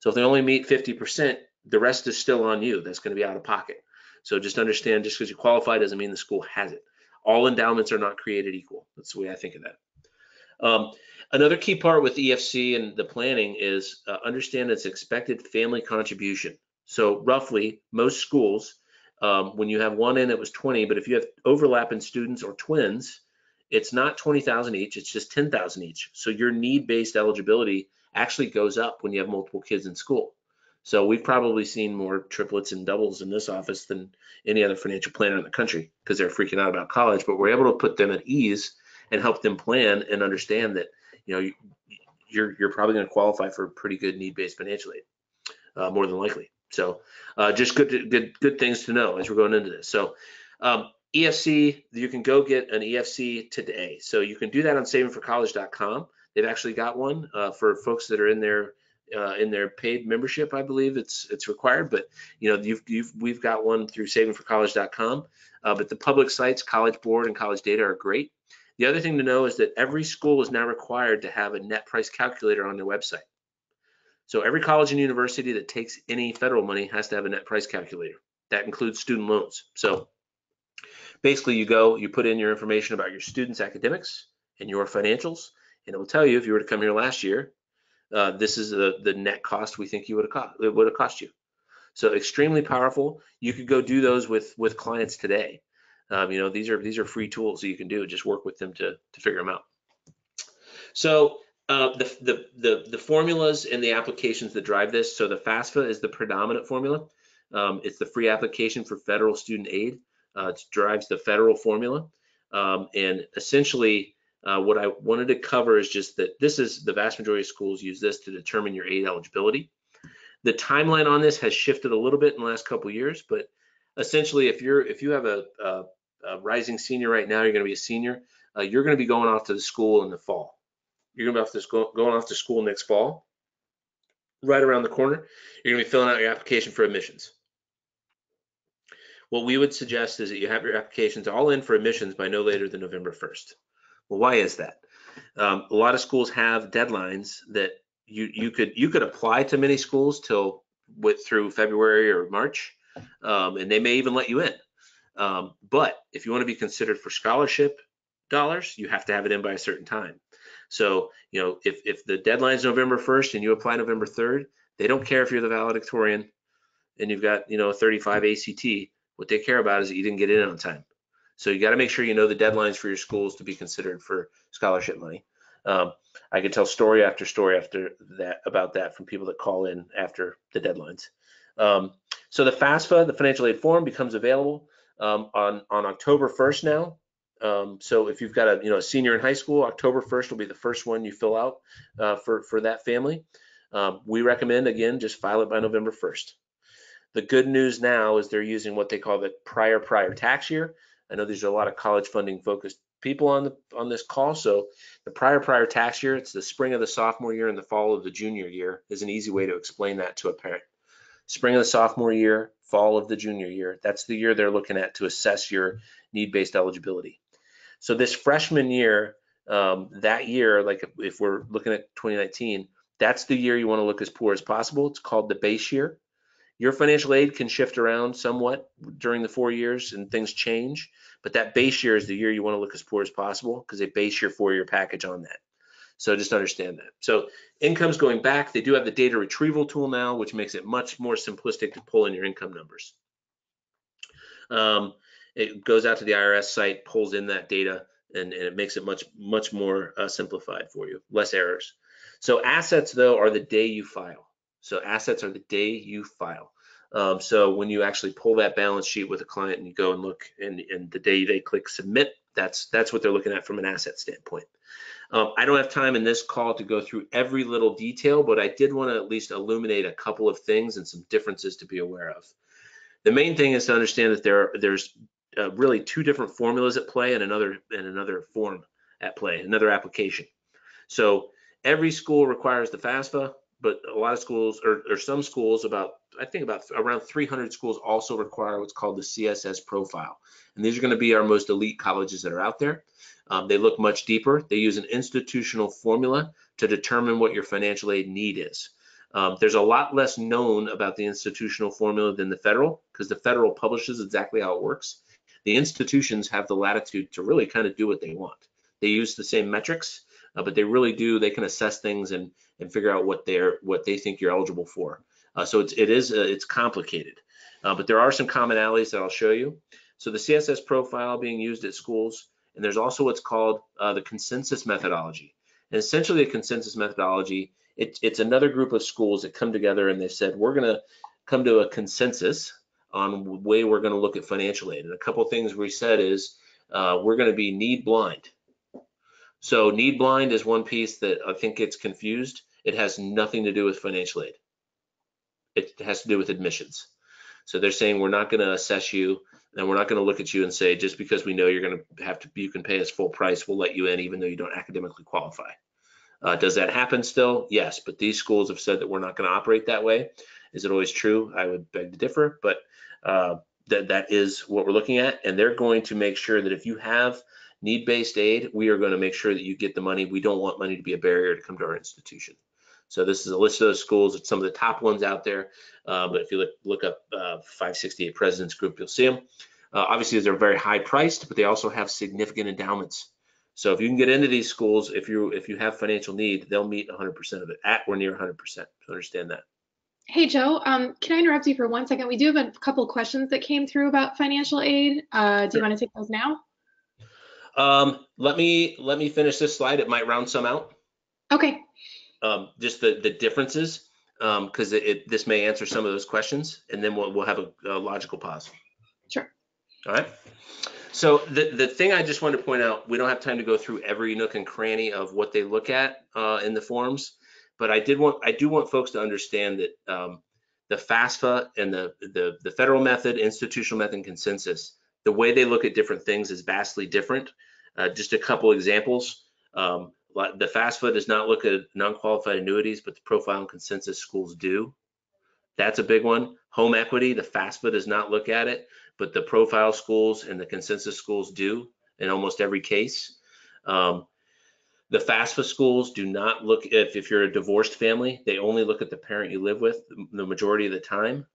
So if they only meet 50%, the rest is still on you. That's going to be out of pocket. So just understand, just because you qualify doesn't mean the school has it. All endowments are not created equal. That's the way I think of that. Another key part with EFC and the planning is understand its expected family contribution. So roughly, most schools, when you have one in, it was 20, but if you have overlapping students or twins, it's not 20,000 each, it's just 10,000 each. So your need-based eligibility actually goes up when you have multiple kids in school. So we've probably seen more triplets and doubles in this office than any other financial planner in the country, because they're freaking out about college, but we're able to put them at ease and help them plan and understand that, you know, you're probably going to qualify for pretty good need-based financial aid, more than likely. So just good things to know as we're going into this. So EFC, you can go get an EFC today. So you can do that on SavingForCollege.com. They've actually got one for folks that are in their paid membership. I believe it's required, but you know, we've got one through SavingForCollege.com. But the public sites, College Board and College Data, are great. The other thing to know is that every school is now required to have a net price calculator on their website. So every college and university that takes any federal money has to have a net price calculator. That includes student loans. So basically, you go, you put in your information about your students' academics and your financials, and it will tell you, if you were to come here last year, this is the net cost we think it would have cost you. So extremely powerful. You could go do those with clients today. You know, these are free tools that you can do. Just work with them to figure them out. So the formulas and the applications that drive this. So the FAFSA is the predominant formula. It's the free application for federal student aid. It drives the federal formula, and essentially what I wanted to cover is just that this is the vast majority of schools use this to determine your aid eligibility. The timeline on this has shifted a little bit in the last couple of years, but essentially, if you have a rising senior right now, you're going to be a senior. You're going to be going off to the school in the fall. You're going to be off to school, going off to school next fall. Right around the corner, you're going to be filling out your application for admissions. What we would suggest is that you have your applications all in for admissions by no later than November 1st. Well, why is that? A lot of schools have deadlines that you could apply to many schools till through February or March, and they may even let you in. But if you want to be considered for scholarship dollars, you have to have it in by a certain time. So, you know, if the deadline's November 1st and you apply November 3rd, they don't care if you're the valedictorian and you've got, you know, a 35 ACT. What they care about is that you didn't get in on time. So you got to make sure you know the deadlines for your schools to be considered for scholarship money. I could tell story after story after that about that from people that call in after the deadlines. So the FAFSA, the financial aid form, becomes available on October 1st now. So if you've got a senior in high school, October 1st will be the first one you fill out for that family. We recommend, again, just file it by November 1st. The good news now is they're using what they call the prior tax year. I know these are a lot of college funding focused people on this call. So the prior tax year, it's the spring of the sophomore year and the fall of the junior year, is an easy way to explain that to a parent. Spring of the sophomore year, fall of the junior year, that's the year they're looking at to assess your need-based eligibility. So this freshman year, that year, like if we're looking at 2019, that's the year you want to look as poor as possible. It's called the base year. Your financial aid can shift around somewhat during the 4 years and things change, but that base year is the year you want to look as poor as possible because they base your 4 year package on that. So just understand that. So income's going back. They do have the data retrieval tool now, which makes it much more simplistic to pull in your income numbers. It goes out to the IRS site, pulls in that data, and it makes it much more simplified for you, less errors. So assets, though, are the day you file. So assets are the day you file. So when you actually pull that balance sheet with a client and you go and look, and the day they click submit, that's what they're looking at from an asset standpoint. I don't have time in this call to go through every little detail, but I did want to at least illuminate a couple of things and some differences to be aware of. The main thing is to understand that there's really two different formulas at play and another form at play, another application. So every school requires the FAFSA, but a lot of schools or some schools, I think around 300 schools, also require what's called the CSS profile. And these are going to be our most elite colleges that are out there. They look much deeper. They use an institutional formula to determine what your financial aid need is. There's a lot less known about the institutional formula than the federal, because the federal publishes exactly how it works. The institutions have the latitude to really kind of do what they want. They use the same metrics, but they really do. They can assess things and figure out what they think you're eligible for. So it's complicated, but there are some commonalities that I'll show you. So the CSS profile being used at schools, and there's also what's called the consensus methodology. And essentially, the consensus methodology, it's another group of schools that come together and they said, we're going to come to a consensus on the way we're going to look at financial aid. And a couple of things we said is we're going to be need blind. So need blind is one piece that I think gets confused. It has nothing to do with financial aid. It has to do with admissions. So they're saying we're not going to assess you and we're not going to look at you and say, just because we know you're going to have to, you can pay us full price, we'll let you in even though you don't academically qualify. Does that happen still? Yes, but these schools have said that we're not going to operate that way. Is it always true? I would beg to differ, but that is what we're looking at. And they're going to make sure that if you have need-based aid, we are going to make sure that you get the money. We don't want money to be a barrier to come to our institution. So this is a list of those schools. It's some of the top ones out there. But if you look up 568 President's Group, you'll see them. Obviously, they're very high priced, but they also have significant endowments. So if you can get into these schools, if you have financial need, they'll meet 100% of it, at or near 100%. So understand that. Hey, Joe, can I interrupt you for one second? We do have a couple questions that came through about financial aid. Do you want to take those now? Let me finish this slide. It might round some out. Okay. Just the differences, because this may answer some of those questions, and then we'll have a logical pause. Sure. All right. So the thing I just wanted to point out, we don't have time to go through every nook and cranny of what they look at in the forms, but I do want folks to understand that the FAFSA and the federal method, institutional method, and consensus, the way they look at different things is vastly different. Just a couple examples. The FAFSA does not look at non-qualified annuities, but the profile and consensus schools do. That's a big one. Home equity, the FAFSA does not look at it, but the profile schools and the consensus schools do in almost every case. The FAFSA schools do not look, if you're a divorced family, they only look at the parent you live with the majority of the time,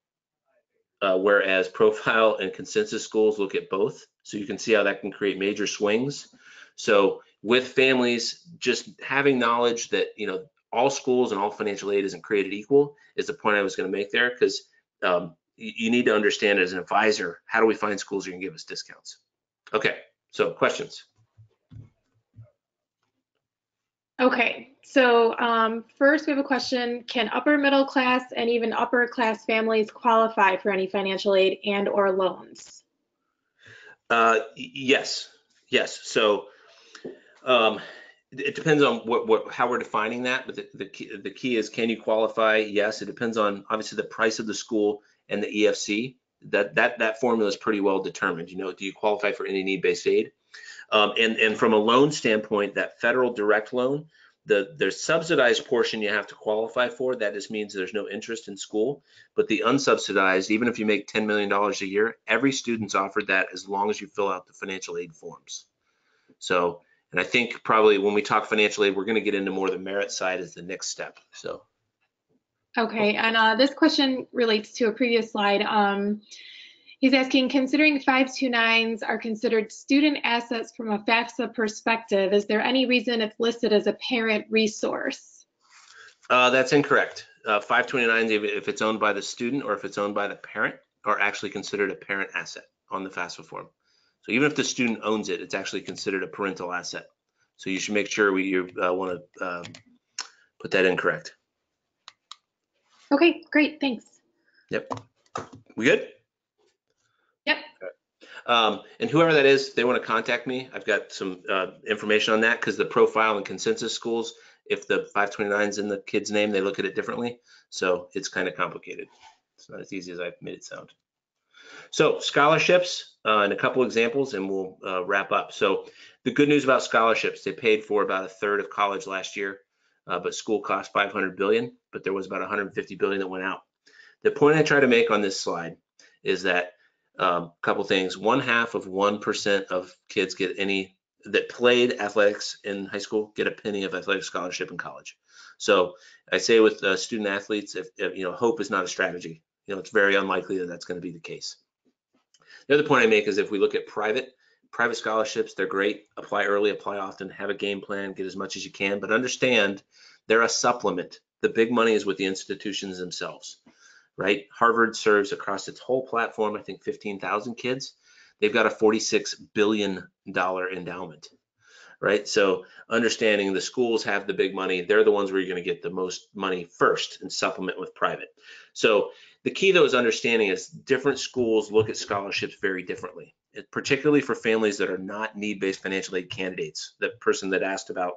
whereas profile and consensus schools look at both. So you can see how that can create major swings. So with families, just having knowledge that, you know, all schools and all financial aid isn't created equal is the point I was going to make there, because you need to understand as an advisor, how do we find schools who can give us discounts? Okay, so questions? Okay, so first we have a question. Can upper middle class and even upper class families qualify for any financial aid and or loans? Yes. So it depends on how we're defining that, but the key is, can you qualify? Yes, it depends on obviously the price of the school and the EFC. That formula is pretty well determined. You know, do you qualify for any need-based aid? And from a loan standpoint, that federal direct loan, the subsidized portion you have to qualify for, that just means there's no interest in school, but the unsubsidized, even if you make $10 million a year, every student's offered that as long as you fill out the financial aid forms. So, and I think probably when we talk financial aid, we're going to get into more the merit side as the next step. So. Okay, and this question relates to a previous slide. He's asking, considering 529s are considered student assets from a FAFSA perspective, is there any reason it's listed as a parent resource? That's incorrect. 529s, if it's owned by the student or if it's owned by the parent, are actually considered a parent asset on the FAFSA form. So even if the student owns it, it's actually considered a parental asset. So you should make sure you want to put that in correct. Okay, great, thanks. Yep, we good? Yep. And whoever that is, they want to contact me. I've got some information on that, because the profile and consensus schools, if the 529's in the kid's name, they look at it differently. So it's kind of complicated. It's not as easy as I've made it sound. So scholarships and a couple examples, and we'll wrap up. So the good news about scholarships, they paid for about a third of college last year, but school cost $500 billion, but there was about $150 billion that went out. The point I try to make on this slide is that couple things. 0.5% of kids that played athletics in high school get a penny of athletic scholarship in college. So I say with student athletes, if you know, hope is not a strategy. You know, it's very unlikely that that's going to be the case. The other point I make is, if we look at private scholarships, they're great. Apply early, apply often, have a game plan, get as much as you can, but understand they're a supplement. The big money is with the institutions themselves. Right? Harvard serves across its whole platform, I think 15,000 kids. They've got a $46 billion endowment, right? So understanding the schools have the big money, they're the ones where you're going to get the most money first and supplement with private. So the key though is understanding is different schools look at scholarships very differently, particularly for families that are not need-based financial aid candidates. That person that asked about,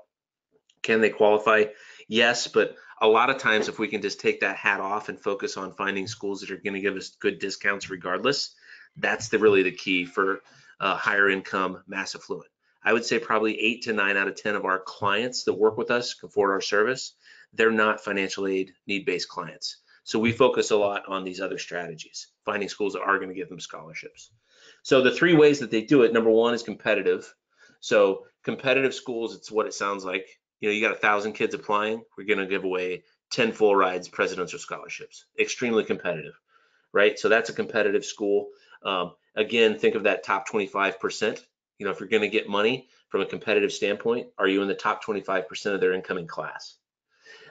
can they qualify? Yes, but a lot of times if we can just take that hat off and focus on finding schools that are going to give us good discounts regardless, that's really the key for higher income, mass affluent. I would say probably 8 to 9 out of 10 of our clients that work with us, can afford our service, they're not financial aid need-based clients. So we focus a lot on these other strategies, finding schools that are going to give them scholarships. So the three ways that they do it, number one is competitive. So competitive schools, it's what it sounds like. You know, you got 1,000 kids applying, we're going to give away 10 full rides, presidential scholarships. Extremely competitive, right? So that's a competitive school. Again, think of that top 25%. You know, if you're going to get money from a competitive standpoint, are you in the top 25% of their incoming class?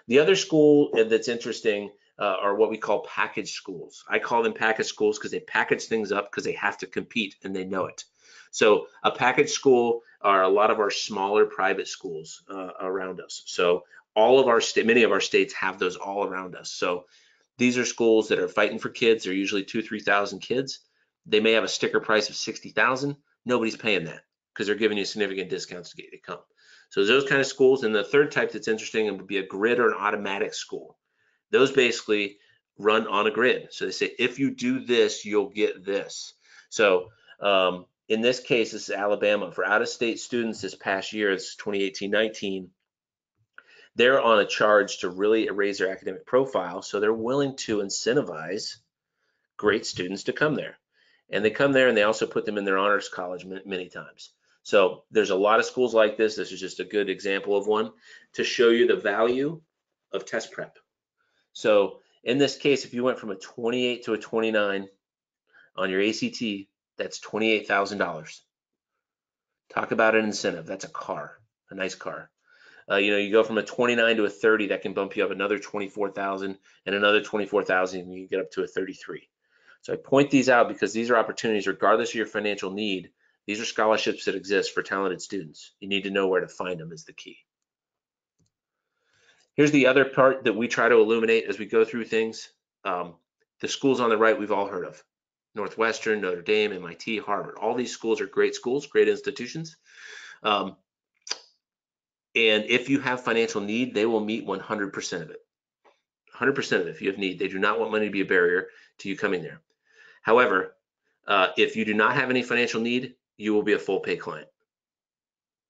The other school that's interesting are what we call package schools. I call them package schools because they package things up because they have to compete and they know it. So a package school are a lot of our smaller private schools around us. So all of our many of our states have those all around us. So these are schools that are fighting for kids. They're usually 2,000 to 3,000 kids. They may have a sticker price of 60,000. Nobody's paying that because they're giving you significant discounts to get you to come. So those kind of schools. And the third type that's interesting would be a grid or an automatic school. Those basically run on a grid. So they say, if you do this, you'll get this. So In this case, this is Alabama. For out-of-state students this past year, it's 2018-19, they're on a charge to really erase their academic profile, so they're willing to incentivize great students to come there. And they come there, and they also put them in their honors college many times. So there's a lot of schools like this. This is just a good example of one to show you the value of test prep. So in this case, if you went from a 28 to a 29 on your ACT, that's $28,000. Talk about an incentive. That's a car, a nice car. You go from a 29 to a 30, that can bump you up another 24,000 and another 24,000, and you can get up to a 33. So I point these out because these are opportunities, regardless of your financial need. These are scholarships that exist for talented students. You need to know where to find them is the key. Here's the other part that we try to illuminate as we go through things. The schools on the right we've all heard of. Northwestern, Notre Dame, MIT, Harvard. All these schools are great schools, great institutions. And if you have financial need, they will meet 100% of it. 100% of it if you have need. They do not want money to be a barrier to you coming there. However, if you do not have any financial need, you will be a full pay client.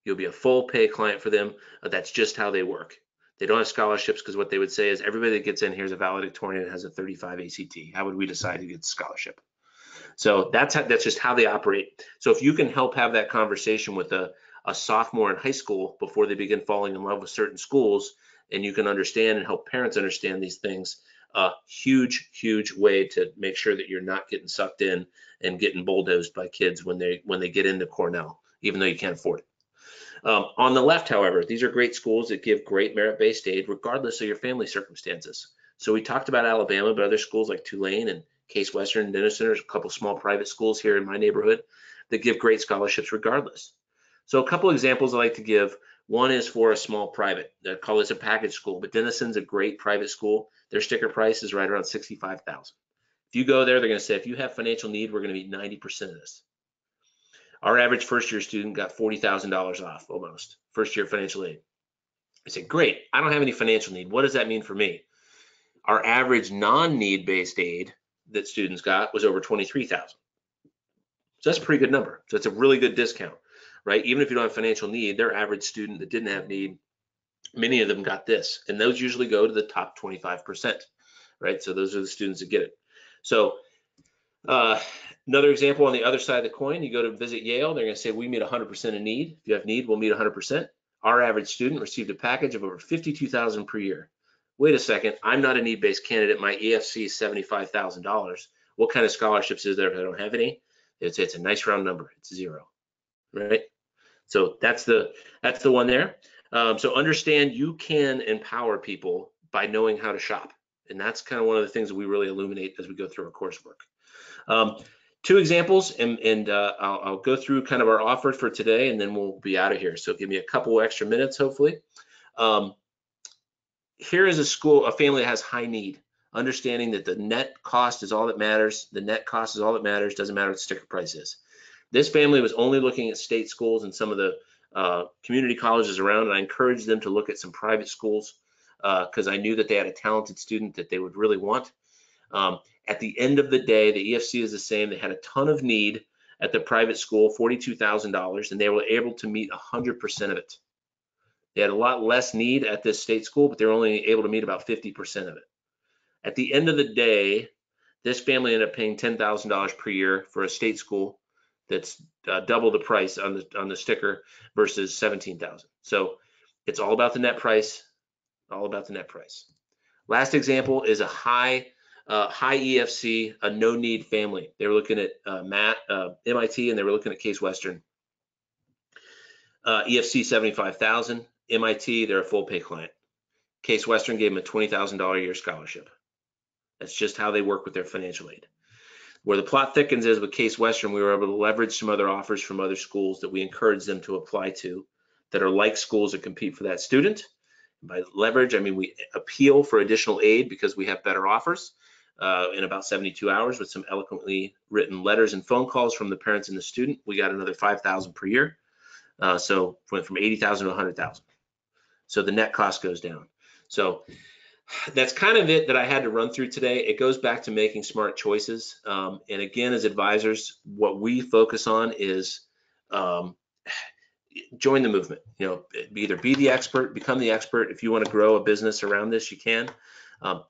You'll be a full pay client for them. That's just how they work. They don't have scholarships because what they would say is everybody that gets in here is a valedictorian and has a 35 ACT. How would we decide who gets a scholarship? So that's just how they operate. So if you can help have that conversation with a sophomore in high school before they begin falling in love with certain schools, and you can understand and help parents understand these things, a huge, huge way to make sure that you're not getting sucked in and getting bulldozed by kids when they get into Cornell, even though you can't afford it. On the left, however, these are great schools that give great merit-based aid regardless of your family circumstances. So we talked about Alabama, but other schools like Tulane and Case Western and Denison, there's a couple small private schools here in my neighborhood that give great scholarships regardless. So a couple examples I like to give. One is for a small private. They call this a package school, but Denison's a great private school. Their sticker price is right around $65,000. If you go there, they're going to say, if you have financial need, we're going to meet 90% of this. Our average first-year student got $40,000 off almost, first-year financial aid. I said, great, I don't have any financial need. What does that mean for me? Our average non-need-based aid that students got was over $23,000. So that's a pretty good number. So it's a really good discount. Right? Even if you don't have financial need, their average student that didn't have need, many of them got this, and those usually go to the top 25%, right? So those are the students that get it. So another example on the other side of the coin, you go to visit Yale, they're going to say, we meet 100% of need. If you have need, we'll meet 100%. Our average student received a package of over $52,000 per year. Wait a second, I'm not a need-based candidate. My EFC is $75,000. What kind of scholarships is there if I don't have any? It's a nice round number, it's zero. Right? So that's the one there. So understand you can empower people by knowing how to shop. And that's kind of one of the things that we really illuminate as we go through our coursework. Two examples, and I'll go through kind of our offer for today, and then we'll be out of here. So give me a couple extra minutes, hopefully. Here is a school, a family that has high need, understanding that the net cost is all that matters. The net cost is all that matters. Doesn't matter what the sticker price is. This family was only looking at state schools and some of the community colleges around, and I encouraged them to look at some private schools because I knew that they had a talented student that they would really want. At the end of the day, the EFC is the same. They had a ton of need at the private school, $42,000, and they were able to meet 100% of it. They had a lot less need at this state school, but they were only able to meet about 50% of it. At the end of the day, this family ended up paying $10,000 per year for a state school. That's double the price on the sticker versus $17,000. So it's all about the net price, all about the net price. Last example is a high EFC, a no-need family. They were looking at MIT, and they were looking at Case Western. EFC $75,000, MIT, they're a full pay client. Case Western gave them a $20,000 a year scholarship. That's just how they work with their financial aid. Where the plot thickens is with Case Western, we were able to leverage some other offers from other schools that we encourage them to apply to that are like schools that compete for that student. By leverage, I mean we appeal for additional aid because we have better offers in about 72 hours with some eloquently written letters and phone calls from the parents and the student. We got another $5,000 per year. So went from $80,000 to $100,000. So the net cost goes down. So that's kind of it that I had to run through today. It goes back to making smart choices. And again, as advisors, what we focus on is join the movement. You know, either be the expert, become the expert. If you want to grow a business around this, you can.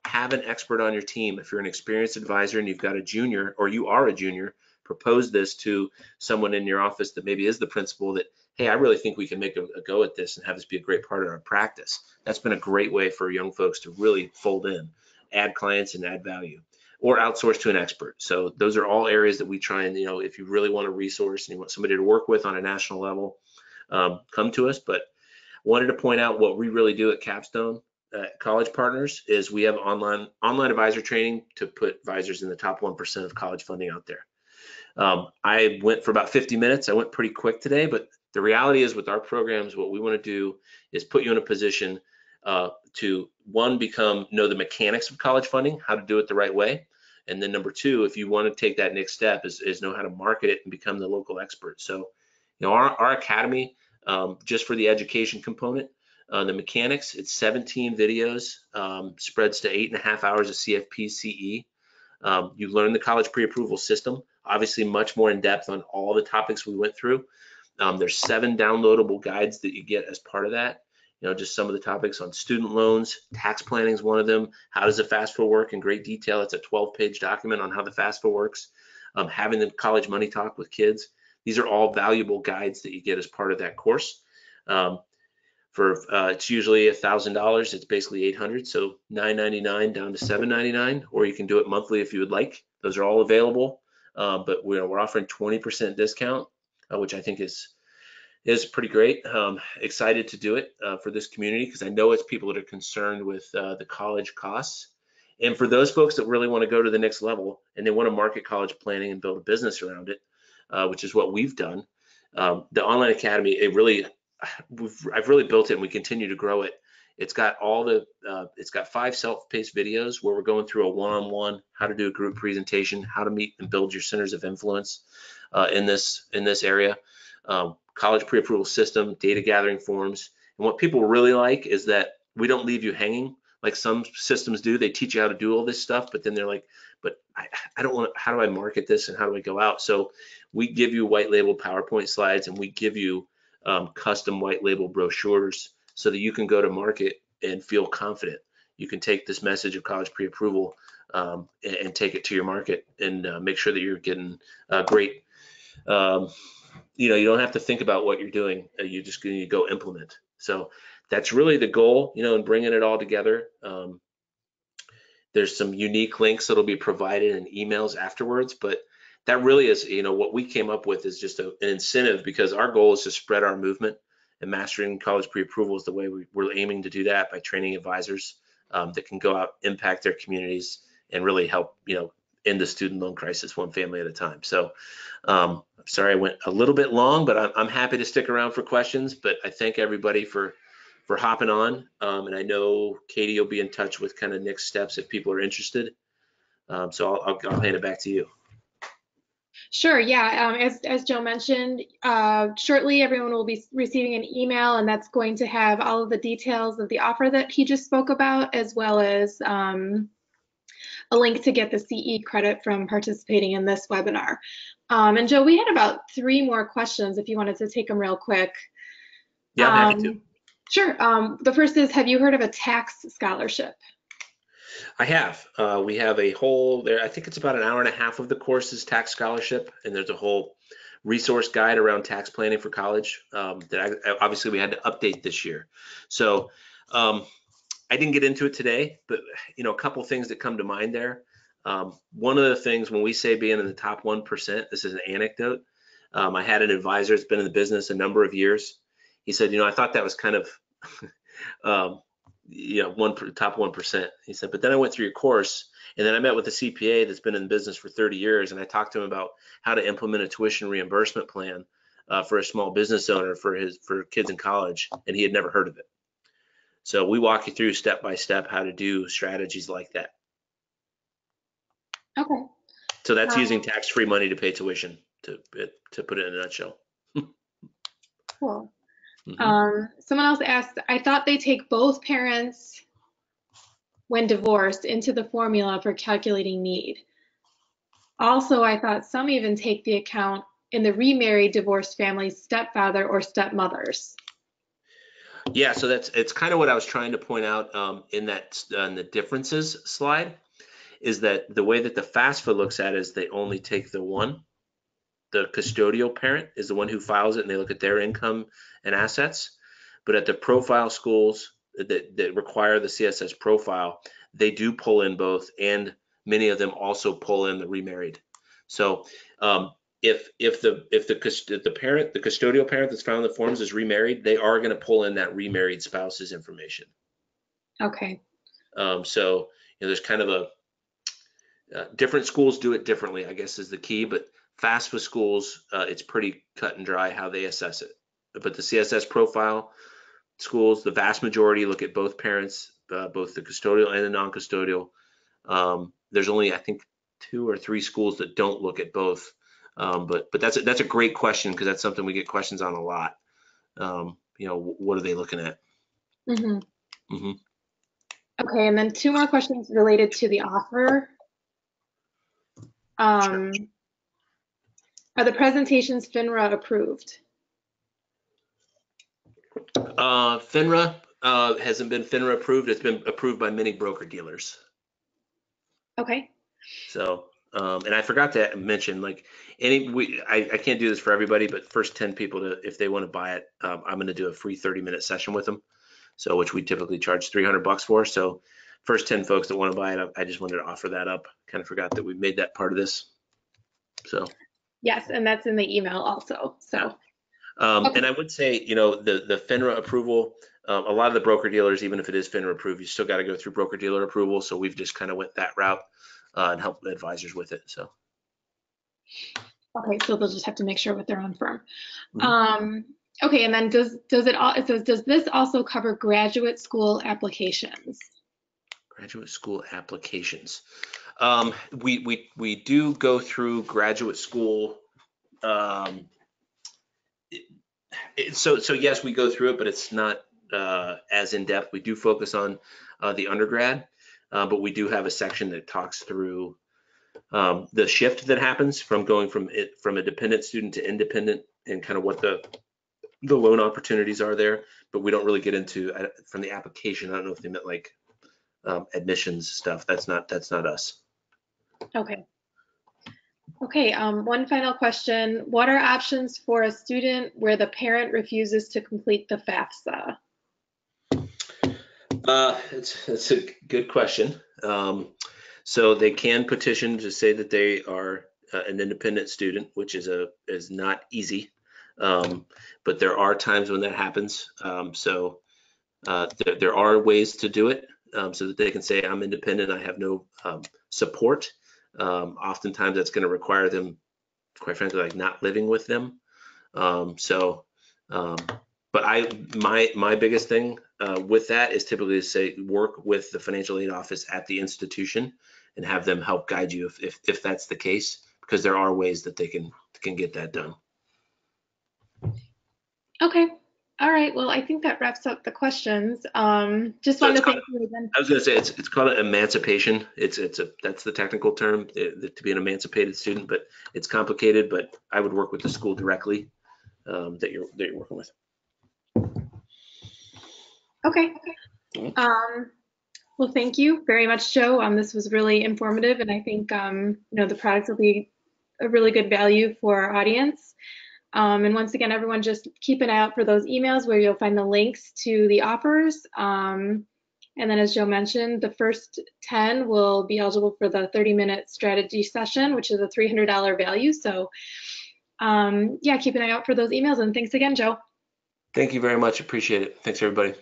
Have an expert on your team. If you're an experienced advisor and you've got a junior, or you are a junior, propose this to someone in your office that maybe is the principal, that, hey, I really think we can make a go at this and have this be a great part of our practice. That's been a great way for young folks to really fold in, add clients and add value, or outsource to an expert. So those are all areas that we try and, you know, if you really want a resource and you want somebody to work with on a national level, come to us. But wanted to point out what we really do at Capstone College Partners is we have online advisor training to put advisors in the top 1% of college funding out there. I went for about 50 minutes. I went pretty quick today, but the reality is with our programs, what we want to do is put you in a position to, one, know the mechanics of college funding, how to do it the right way. And then number two, if you want to take that next step, is know how to market it and become the local expert. So, you know, our academy, just for the education component, the mechanics, it's 17 videos, spreads to 8.5 hours of CFP CE. You learn the college pre-approval system, obviously much more in depth on all the topics we went through. There's 7 downloadable guides that you get as part of that. You know, just some of the topics on student loans, tax planning is one of them. How does the FAFSA work in great detail? It's a 12-page document on how the FAFSA works. Having the college money talk with kids. These are all valuable guides that you get as part of that course. It's usually $1,000. It's basically $800, so $999 down to $799, or you can do it monthly if you would like. Those are all available, but we're offering 20% discount, which I think is pretty great. Excited to do it for this community, because I know it's people that are concerned with the college costs. And for those folks that really want to go to the next level and they want to market college planning and build a business around it, which is what we've done, the online academy, I've really built it, and we continue to grow it. It's got it's got 5 self-paced videos where we're going through a one-on-one, how to do a group presentation, how to meet and build your centers of influence in this area, college pre-approval system, data gathering forms. And what people really like is that we don't leave you hanging like some systems do. They teach you how to do all this stuff, but then they're like, but I don't want to, how do I market this and how do I go out? So we give you white label PowerPoint slides, and we give you custom white label brochures so that you can go to market and feel confident. You can take this message of college pre-approval and take it to your market and make sure that you're getting great. You don't have to think about what you're doing. You're just going to go implement. So that's really the goal, and bringing it all together. There's some unique links that'll be provided in emails afterwards, but that really is, what we came up with is just an incentive, because our goal is to spread our movement, and mastering college pre-approval is the way we're aiming to do that by training advisors that can go out, impact their communities, and really help, end the student loan crisis one family at a time. So I'm sorry I went a little bit long, but I'm happy to stick around for questions. But I thank everybody for hopping on. And I know Katie will be in touch with kind of next steps if people are interested. So I'll hand it back to you. Sure, yeah, as Joe mentioned, shortly everyone will be receiving an email, and that's going to have all of the details of the offer that he just spoke about, as well as a link to get the CE credit from participating in this webinar. And Joe, we had about 3 more questions if you wanted to take them real quick. Yeah, I'm happy to. Sure, the first is, have you heard of a tax scholarship? I have. We have a whole there. I think it's about an hour and a half of the course is tax scholarship, and there's a whole resource guide around tax planning for college that obviously we had to update this year. So I didn't get into it today, but a couple things that come to mind there. One of the things when we say being in the top 1%, this is an anecdote. I had an advisor that's been in the business a number of years. He said, I thought that was kind of top 1%. He said, but then I went through your course, and then I met with a CPA that's been in the business for 30 years, and I talked to him about how to implement a tuition reimbursement plan for a small business owner for kids in college, and he had never heard of it. So we walk you through step by step how to do strategies like that. Okay. So that's using tax-free money to pay tuition, to put it in a nutshell. Cool. Someone else asked, I thought they take both parents when divorced into the formula for calculating need. Also, I thought some even take the account in the remarried divorced family's stepfather or stepmothers. Yeah, so it's kind of what I was trying to point out in the differences slide, is that the way that the FAFSA looks at is they only take the one. The custodial parent is the one who files it, and they look at their income and assets. But at the profile schools that require the CSS profile, they do pull in both, and many of them also pull in the remarried. So if the custodial parent that's found in the forms is remarried, they are going to pull in that remarried spouse's information. Okay. So there's kind of a different schools do it differently, I guess, is the key. But FAFSA schools, it's pretty cut and dry how they assess it. But the CSS profile schools, the vast majority look at both parents, both the custodial and the non-custodial. There's only, I think, 2 or 3 schools that don't look at both. But that's a great question, because that's something we get questions on a lot. What are they looking at? Mm-hmm. Mm-hmm. Okay, and then 2 more questions related to the offer. Sure. Are the presentations FINRA approved? FINRA hasn't been FINRA approved. It's been approved by many broker dealers. Okay. So, and I forgot to mention, like, I can't do this for everybody, but first 10 people, if they want to buy it, I'm going to do a free 30-minute session with them. So, which we typically charge $300 for. So, first 10 folks that want to buy it, I just wanted to offer that up. Kind of forgot that we made that part of this. So. Yes, and that's in the email also. So. Okay. And I would say, the FINRA approval, a lot of the broker dealers, even if it is FINRA approved, you still got to go through broker dealer approval. So we've just kind of went that route and helped the advisors with it. So. Okay, so they'll just have to make sure with their own firm. Mm-hmm. Okay, and then does this also cover graduate school applications? Graduate school applications. We do go through graduate school. So yes, we go through it, but it's not as in depth. We do focus on the undergrad, but we do have a section that talks through the shift that happens from going from a dependent student to independent, and kind of what the loan opportunities are there. But we don't really get into from the application. I don't know if they meant like admissions stuff. That's not us. Okay. Okay, one final question. What are options for a student where the parent refuses to complete the FAFSA? It's a good question. So they can petition to say that they are an independent student, which is not easy, but there are times when that happens. So there are ways to do it so that they can say, I'm independent, I have no support. Oftentimes that's going to require them, quite frankly, like not living with them. But my biggest thing with that is typically to say, work with the financial aid office at the institution and have them help guide you if that's the case, because there are ways that they can get that done. Okay. All right. Well, I think that wraps up the questions. Just wanted to thank you again. I was going to say it's called emancipation. That's the technical term to be an emancipated student, but it's complicated. But I would work with the school directly that you're working with. Okay. Well, thank you very much, Joe. This was really informative, and I think the products will be a really good value for our audience. And once again, everyone, just keep an eye out for those emails where you'll find the links to the offers. And then, as Joe mentioned, the first 10 will be eligible for the 30-minute strategy session, which is a $300 value. So, yeah, keep an eye out for those emails. And thanks again, Joe. Thank you very much. Appreciate it. Thanks, everybody.